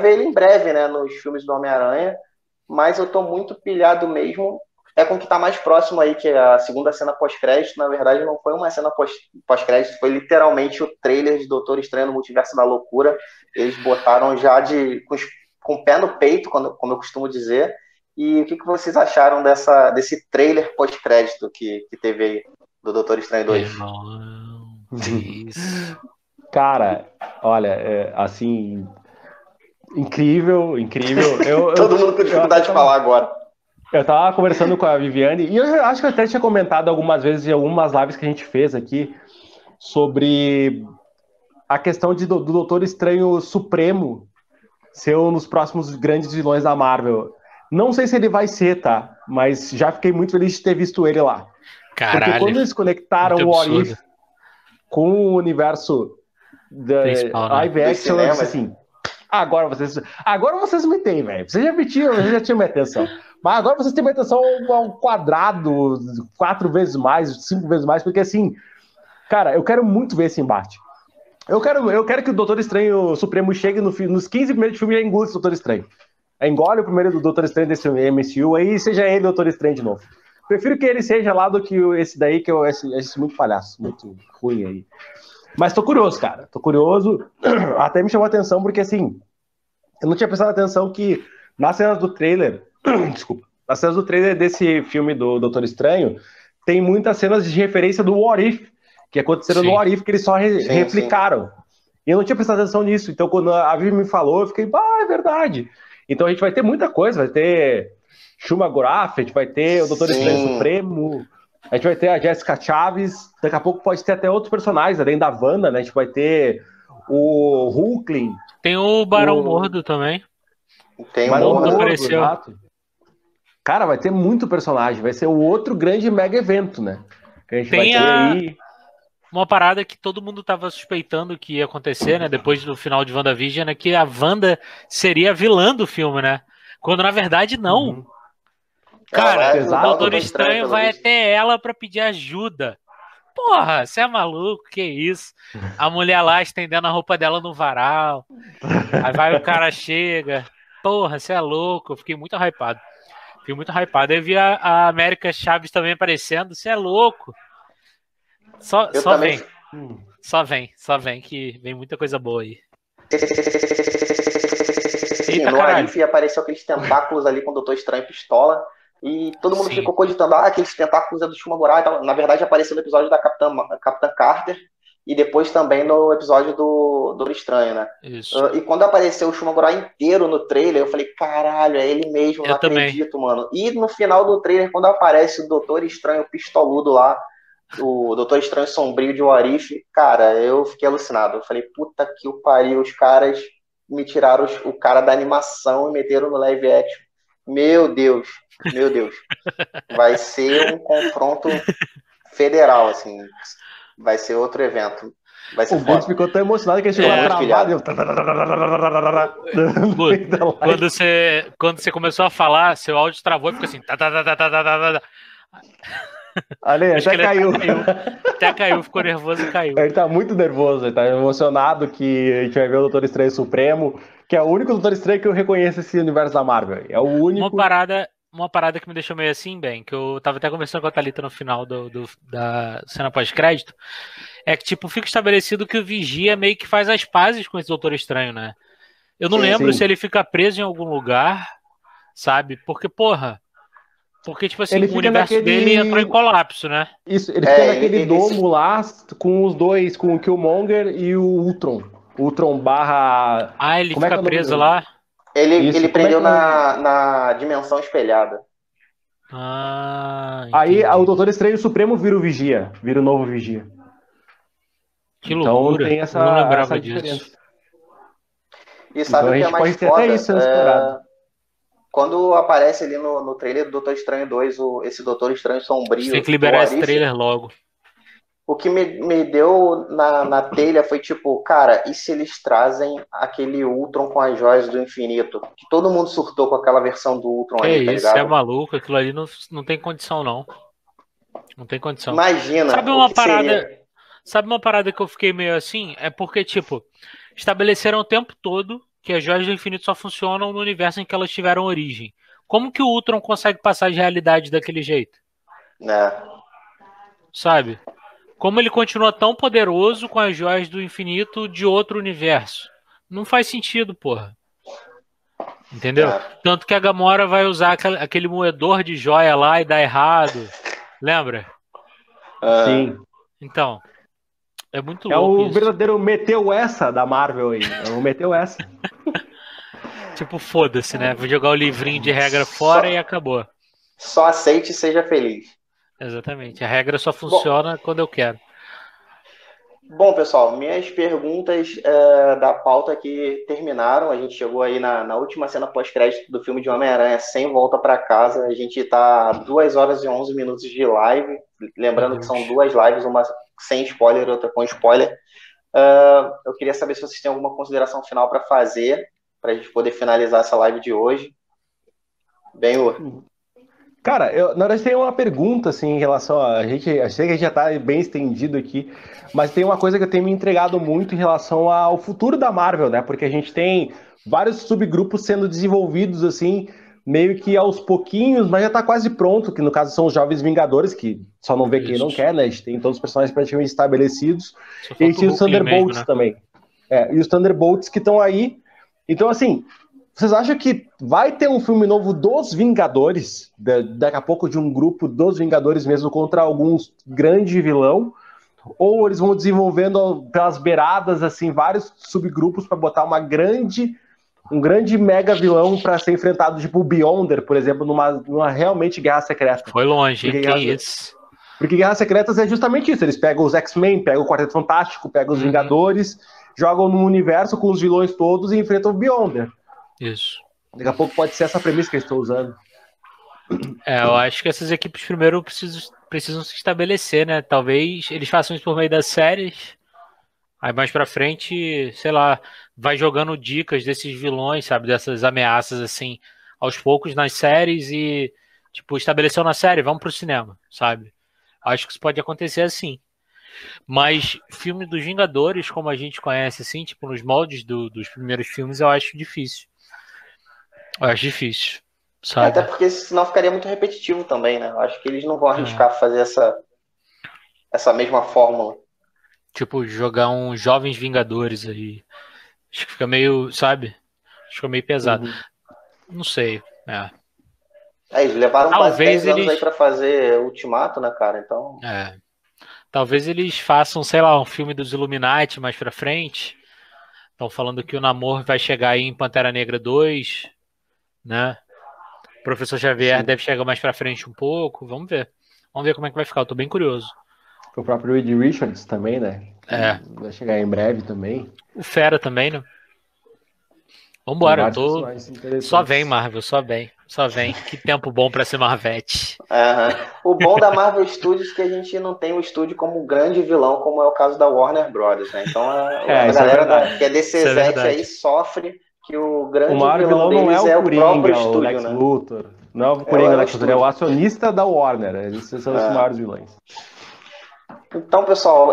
ver ele em breve, né, nos filmes do Homem-Aranha, mas eu tô muito pilhado mesmo. É com o que tá mais próximo aí, que a segunda cena pós-crédito, na verdade, não foi uma cena pós-crédito, foi literalmente o trailer de Doutor Estranho no Multiverso da Loucura. Eles botaram já com o pé no peito, como eu costumo dizer. E o que vocês acharam desse trailer pós-crédito que teve aí, do Doutor Estranho 2? Cara, olha, assim, incrível. Todo mundo com dificuldade de falar agora. Eu tava conversando com a Viviane, e eu acho que eu até tinha comentado algumas vezes em algumas lives que a gente fez aqui sobre a questão do Doutor Estranho Supremo ser um dos próximos grandes vilões da Marvel. Não sei se ele vai ser, tá? Mas já fiquei muito feliz de ter visto ele lá. Caralho. Porque quando eles conectaram o What If com o universo da live action, eu disse assim... Agora vocês me têm, velho. Vocês já tinham minha atenção. Mas agora vocês têm minha atenção ao quadrado, 4 vezes mais, 5 vezes mais, porque assim, cara, eu quero muito ver esse embate. Eu quero que o Doutor Estranho Supremo chegue nos 15 primeiros de filme e engole o Doutor Estranho. Engole o primeiro do Doutor Estranho desse MCU, aí seja ele Doutor Estranho de novo. Prefiro que ele seja lá do que esse daí, que eu acho muito palhaço, muito ruim aí. Mas tô curioso, cara. Até me chamou a atenção, porque assim, eu não tinha prestado atenção que Nas cenas do trailer, desculpa, nas cenas do trailer desse filme do Doutor Estranho, tem muitas cenas de referência do What If, que aconteceram no What If, que eles só replicaram. E eu não tinha prestado atenção nisso. Então, quando a Vivi me falou, eu fiquei, é verdade. Então, a gente vai ter muita coisa. Vai ter Shuma Gorath, a gente vai ter o Doutor Estranho Supremo, a gente vai ter a Jessica Chaves. Daqui a pouco pode ter até outros personagens, além da Wanda, né? A gente vai ter o Hulkling. Tem o Barão Mordo também. Tem o Barão Mordo apareceu. Exato. Cara, vai ter muito personagem. Vai ser o outro grande mega evento, né? Que a gente vai ter aí... Uma parada que todo mundo estava suspeitando que ia acontecer, né? Depois do final de WandaVision, é que a Wanda seria a vilã do filme, né? Quando, na verdade, não. Cara, o Doutor Estranho vai até ela para pedir ajuda. Porra, você é maluco? Que isso? A mulher lá estendendo a roupa dela no varal. Aí vai o cara, chega. Porra, você é louco. Eu fiquei muito hypado. Fiquei muito hypado. Eu vi a América Chaves também aparecendo. Você é louco. Só vem. Só vem, que vem muita coisa boa aí. Sim, no Arif apareceu aqueles tentáculos ali com o Doutor Estranho Pistola. E todo mundo ficou cogitando, aqueles tentáculos é do Shuma Gorath. Na verdade, apareceu no episódio da Capitã Carter. E depois também no episódio do Doutor Estranho, né? Isso. E quando apareceu o Shuma Gorath inteiro no trailer, eu falei, caralho, é ele mesmo, eu não acredito, mano. E no final do trailer, quando aparece o Doutor Estranho Pistoludo lá, o Doutor Estranho Sombrio de Warif, cara, eu fiquei alucinado. Eu falei, puta que o pariu, os caras me tiraram o cara da animação e meteram no live action. Meu Deus. Vai ser um confronto federal, assim. Vai ser outro evento. Vai ser o Bruce ficou tão emocionado que ele chegou a travar. Quando você começou a falar, seu áudio travou e ficou assim. Ale, até caiu, ficou nervoso e caiu. Ele tá muito nervoso, ele tá emocionado que a gente vai ver o Doutor Estranho Supremo, que é o único Doutor Estranho que eu reconheço esse universo da Marvel. É o único. Uma parada que me deixou meio assim, bem, que eu tava até conversando com a Thalita no final da cena pós-crédito, é que, tipo, fica estabelecido que o Vigia meio que faz as pazes com esse Doutor Estranho, né? Eu não lembro se ele fica preso em algum lugar, sabe? Porque, porra. Porque, tipo assim, o universo dele entrou em colapso, né? Isso, ele fica naquele domo lá com os dois, com o Killmonger e o Ultron. Ultron / ele fica preso lá? Ele prendeu na dimensão espelhada. Aí o Doutor Estranho Supremo vira o Vigia. Vira o novo Vigia. Que loucura. Então tem essa, não lembrava disso. E sabe o que é mais foda? Até isso explorado. Quando aparece ali no trailer do Doutor Estranho 2, esse Doutor Estranho Sombrio... Tem que liberar esse trailer logo. O que me deu na telha foi tipo, cara, e se eles trazem aquele Ultron com as joias do infinito? Que todo mundo surtou com aquela versão do Ultron aí, tá ligado? É maluco, aquilo ali não tem condição, não. Não tem condição. Imagina. Sabe uma parada que eu fiquei meio assim? É porque, tipo, estabeleceram o tempo todo que as joias do infinito só funcionam no universo em que elas tiveram origem. Como que o Ultron consegue passar a realidade daquele jeito? Sabe? Como ele continua tão poderoso com as joias do infinito de outro universo? Não faz sentido, porra. Entendeu? Tanto que a Gamora vai usar aquele moedor de joia lá e dá errado. Lembra? Sim. Então... É muito louco. É o verdadeiro isso. Meteu essa da Marvel aí. É o meteu essa. Tipo, foda-se, né? Vou jogar o livrinho de regra fora e acabou. Só aceite e seja feliz. Exatamente. A regra só funciona quando eu quero. Bom, pessoal, minhas perguntas da pauta que terminaram. A gente chegou aí na última cena pós-crédito do filme de Homem-Aranha, sem volta para casa. A gente tá 2 horas e 11 minutos de live. Lembrando que são 2 lives, uma sem spoiler, outra com spoiler. Eu queria saber se vocês têm alguma consideração final para fazer, para a gente poder finalizar essa live de hoje. Cara, na verdade tem uma pergunta assim, em relação a gente, achei que a gente já está bem estendido aqui, mas tem uma coisa que eu tenho me entregado muito em relação ao futuro da Marvel, né? Porque a gente tem vários subgrupos sendo desenvolvidos assim, meio que aos pouquinhos, mas já tá quase pronto, que no caso são os Jovens Vingadores, que só não vê quem não quer, né? A gente tem todos os personagens praticamente estabelecidos. E tem os Thunderbolts mesmo, né? Também. E os Thunderbolts que estão aí. Então, assim, Vocês acham que vai ter um filme novo dos Vingadores? Daqui a pouco de um grupo dos Vingadores mesmo contra algum grande vilão? Ou eles vão desenvolvendo pelas beiradas assim, vários subgrupos para botar uma grande, um grande mega vilão para ser enfrentado, tipo o Beyonder, por exemplo, numa realmente Guerra Secreta? Foi longe, hein? Que isso? Porque Guerras Secretas é justamente isso. Eles pegam os X-Men, pegam o Quarteto Fantástico, pegam os Vingadores, jogam no universo com os vilões todos e enfrentam o Beyonder. Isso. Daqui a pouco pode ser essa premissa que eu estou usando. É, eu acho que essas equipes primeiro precisam se estabelecer, né? Talvez eles façam isso por meio das séries. Aí mais pra frente, sei lá, vai jogando dicas desses vilões, sabe? Dessas ameaças, assim, aos poucos nas séries e, tipo, estabeleceu na série, vamos pro cinema, sabe? Acho que isso pode acontecer assim. Mas filme dos Vingadores, como a gente conhece, assim, tipo, nos moldes dos primeiros filmes, eu acho difícil. Eu acho difícil, sabe? Até porque senão ficaria muito repetitivo também, né? Eu acho que eles não vão arriscar fazer essa mesma fórmula. Tipo, jogar uns jovens Vingadores aí. Acho que fica meio, sabe? Acho que fica meio pesado. Uhum. Não sei, né? É, eles levaram talvez mais 10 eles... anos aí pra fazer Ultimato, né, cara? Então... É. Talvez eles façam, sei lá, um filme dos Illuminati mais pra frente. Estão falando que o Namor vai chegar aí em Pantera Negra 2, né? O Professor Xavier, sim, deve chegar mais pra frente um pouco. Vamos ver. Vamos ver como é que vai ficar. Eu tô bem curioso. O próprio Reed Richards também, né? É. Vai chegar em breve também. O Fera também, né? Vambora, eu tô... Só vem, Marvel, só vem. Só vem, que tempo bom pra ser Marvete. Uhum. O bom da Marvel Studios é que a gente não tem o estúdio como grande vilão, como é o caso da Warner Bros, né? Então a galera que é DC7 aí sofre que o grande vilão deles não é o próprio estúdio, né? Lex Luthor. Não é o Coringa, Lex Luthor, é o acionista da Warner. Eles são os maiores vilões. Então, pessoal,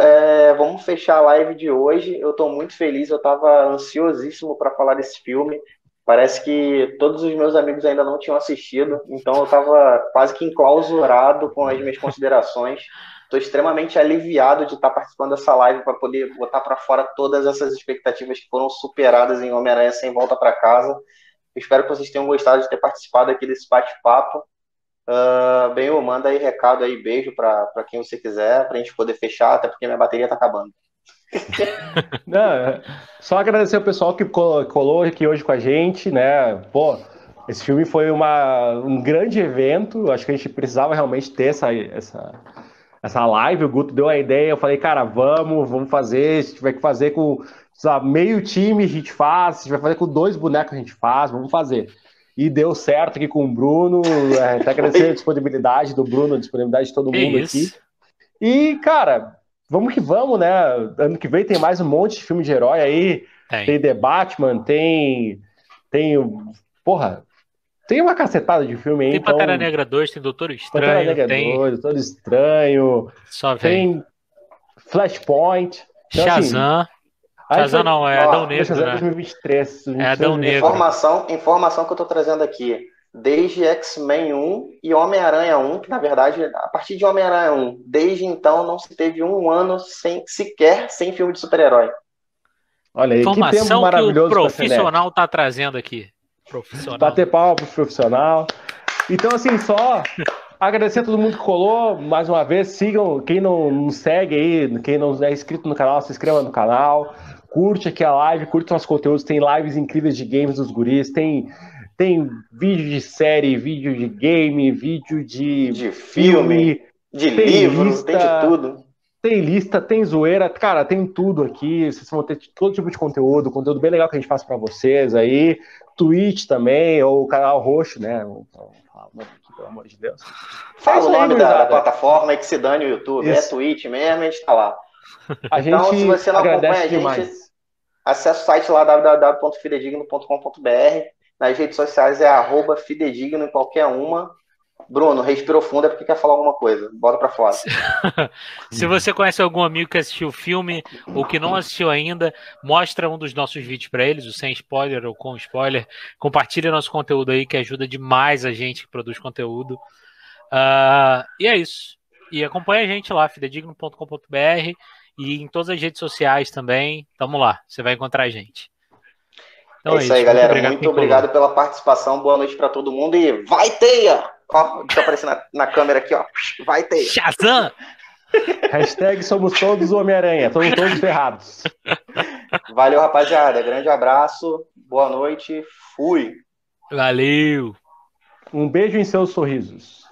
vamos fechar a live de hoje. Eu tô muito feliz, eu tava ansiosíssimo pra falar desse filme. Parece que todos os meus amigos ainda não tinham assistido, então eu estava quase que enclausurado com as minhas considerações. Estou extremamente aliviado de estar participando dessa live para poder botar para fora todas essas expectativas que foram superadas em Homem-Aranha Sem Volta para Casa. Eu espero que vocês tenham gostado de ter participado aqui desse bate-papo. Bem, manda aí recado, aí, beijo para quem você quiser, para a gente poder fechar, até porque minha bateria está acabando. Não, só agradecer o pessoal que colou aqui hoje com a gente, né? Pô, esse filme foi um grande evento. Acho que a gente precisava realmente ter essa live. O Guto deu a ideia, eu falei, cara, vamos fazer. Se tiver que fazer com meio time, a gente faz. Se tiver que fazer com 2 bonecos, a gente faz. Vamos fazer. E deu certo aqui com o Bruno. Até agradecer a disponibilidade do Bruno, a disponibilidade de todo mundo aqui. E, cara, vamos que vamos, né? Ano que vem tem mais um monte de filme de herói aí. Tem The Batman, tem... Porra, tem uma cacetada de filme aí. Tem então... Pantera Negra 2, tem Doutor Estranho. Pantera Negra 2, Doutor Estranho. Só vem. Tem Flashpoint. Então, Shazam. Assim, Shazam não, é Adão Negro, Shazam, né? 2023. É Adão Negro. Informação que eu tô trazendo aqui. Desde X-Men 1 e Homem-Aranha 1, que na verdade, a partir de Homem-Aranha 1, desde então não se teve um ano sequer sem filme de super-herói. Olha aí, informação que tempo maravilhoso que o profissional tá trazendo aqui. Profissional. Bater palma pro profissional. Então, assim, só agradecer a todo mundo que colou. Mais uma vez, sigam, quem não nos segue aí, quem não é inscrito no canal, se inscreva no canal. Curte aqui a live, curte nossos conteúdos. Tem lives incríveis de games dos guris, tem vídeo de série, vídeo de game, vídeo de filme, de livro, lista, tem de tudo. Tem lista, tem zoeira, cara, tem tudo aqui. Vocês vão ter todo tipo de conteúdo bem legal que a gente faz pra vocês aí. Twitch também, ou o canal roxo, né? Pelo amor de Deus. Fala o nome da plataforma, é que se dane o YouTube. Isso. É Twitch mesmo, a gente tá lá. Então, se você não acompanha a gente, demais. Acessa o site lá, www.fidedigno.com.br. Nas redes sociais é @fidedigno em qualquer uma. Bruno, respirou fundo é porque quer falar alguma coisa. Bota pra fora. Se você conhece algum amigo que assistiu o filme ou que não assistiu ainda, mostra um dos nossos vídeos pra eles, o sem spoiler ou com spoiler. Compartilha nosso conteúdo aí, que ajuda demais a gente que produz conteúdo. E é isso. E acompanha a gente lá, fidedigno.com.br, e em todas as redes sociais também. Tamo lá, você vai encontrar a gente. Então é isso aí, galera. Muito obrigado pela participação. Boa noite pra todo mundo e vai, Teia! Ó, deixa eu aparecer na câmera aqui, ó. Vai, Teia! Shazam! Hashtag somos todos Homem-Aranha. Somos todos ferrados. Valeu, rapaziada. Grande abraço. Boa noite. Fui. Valeu. Um beijo em seus sorrisos.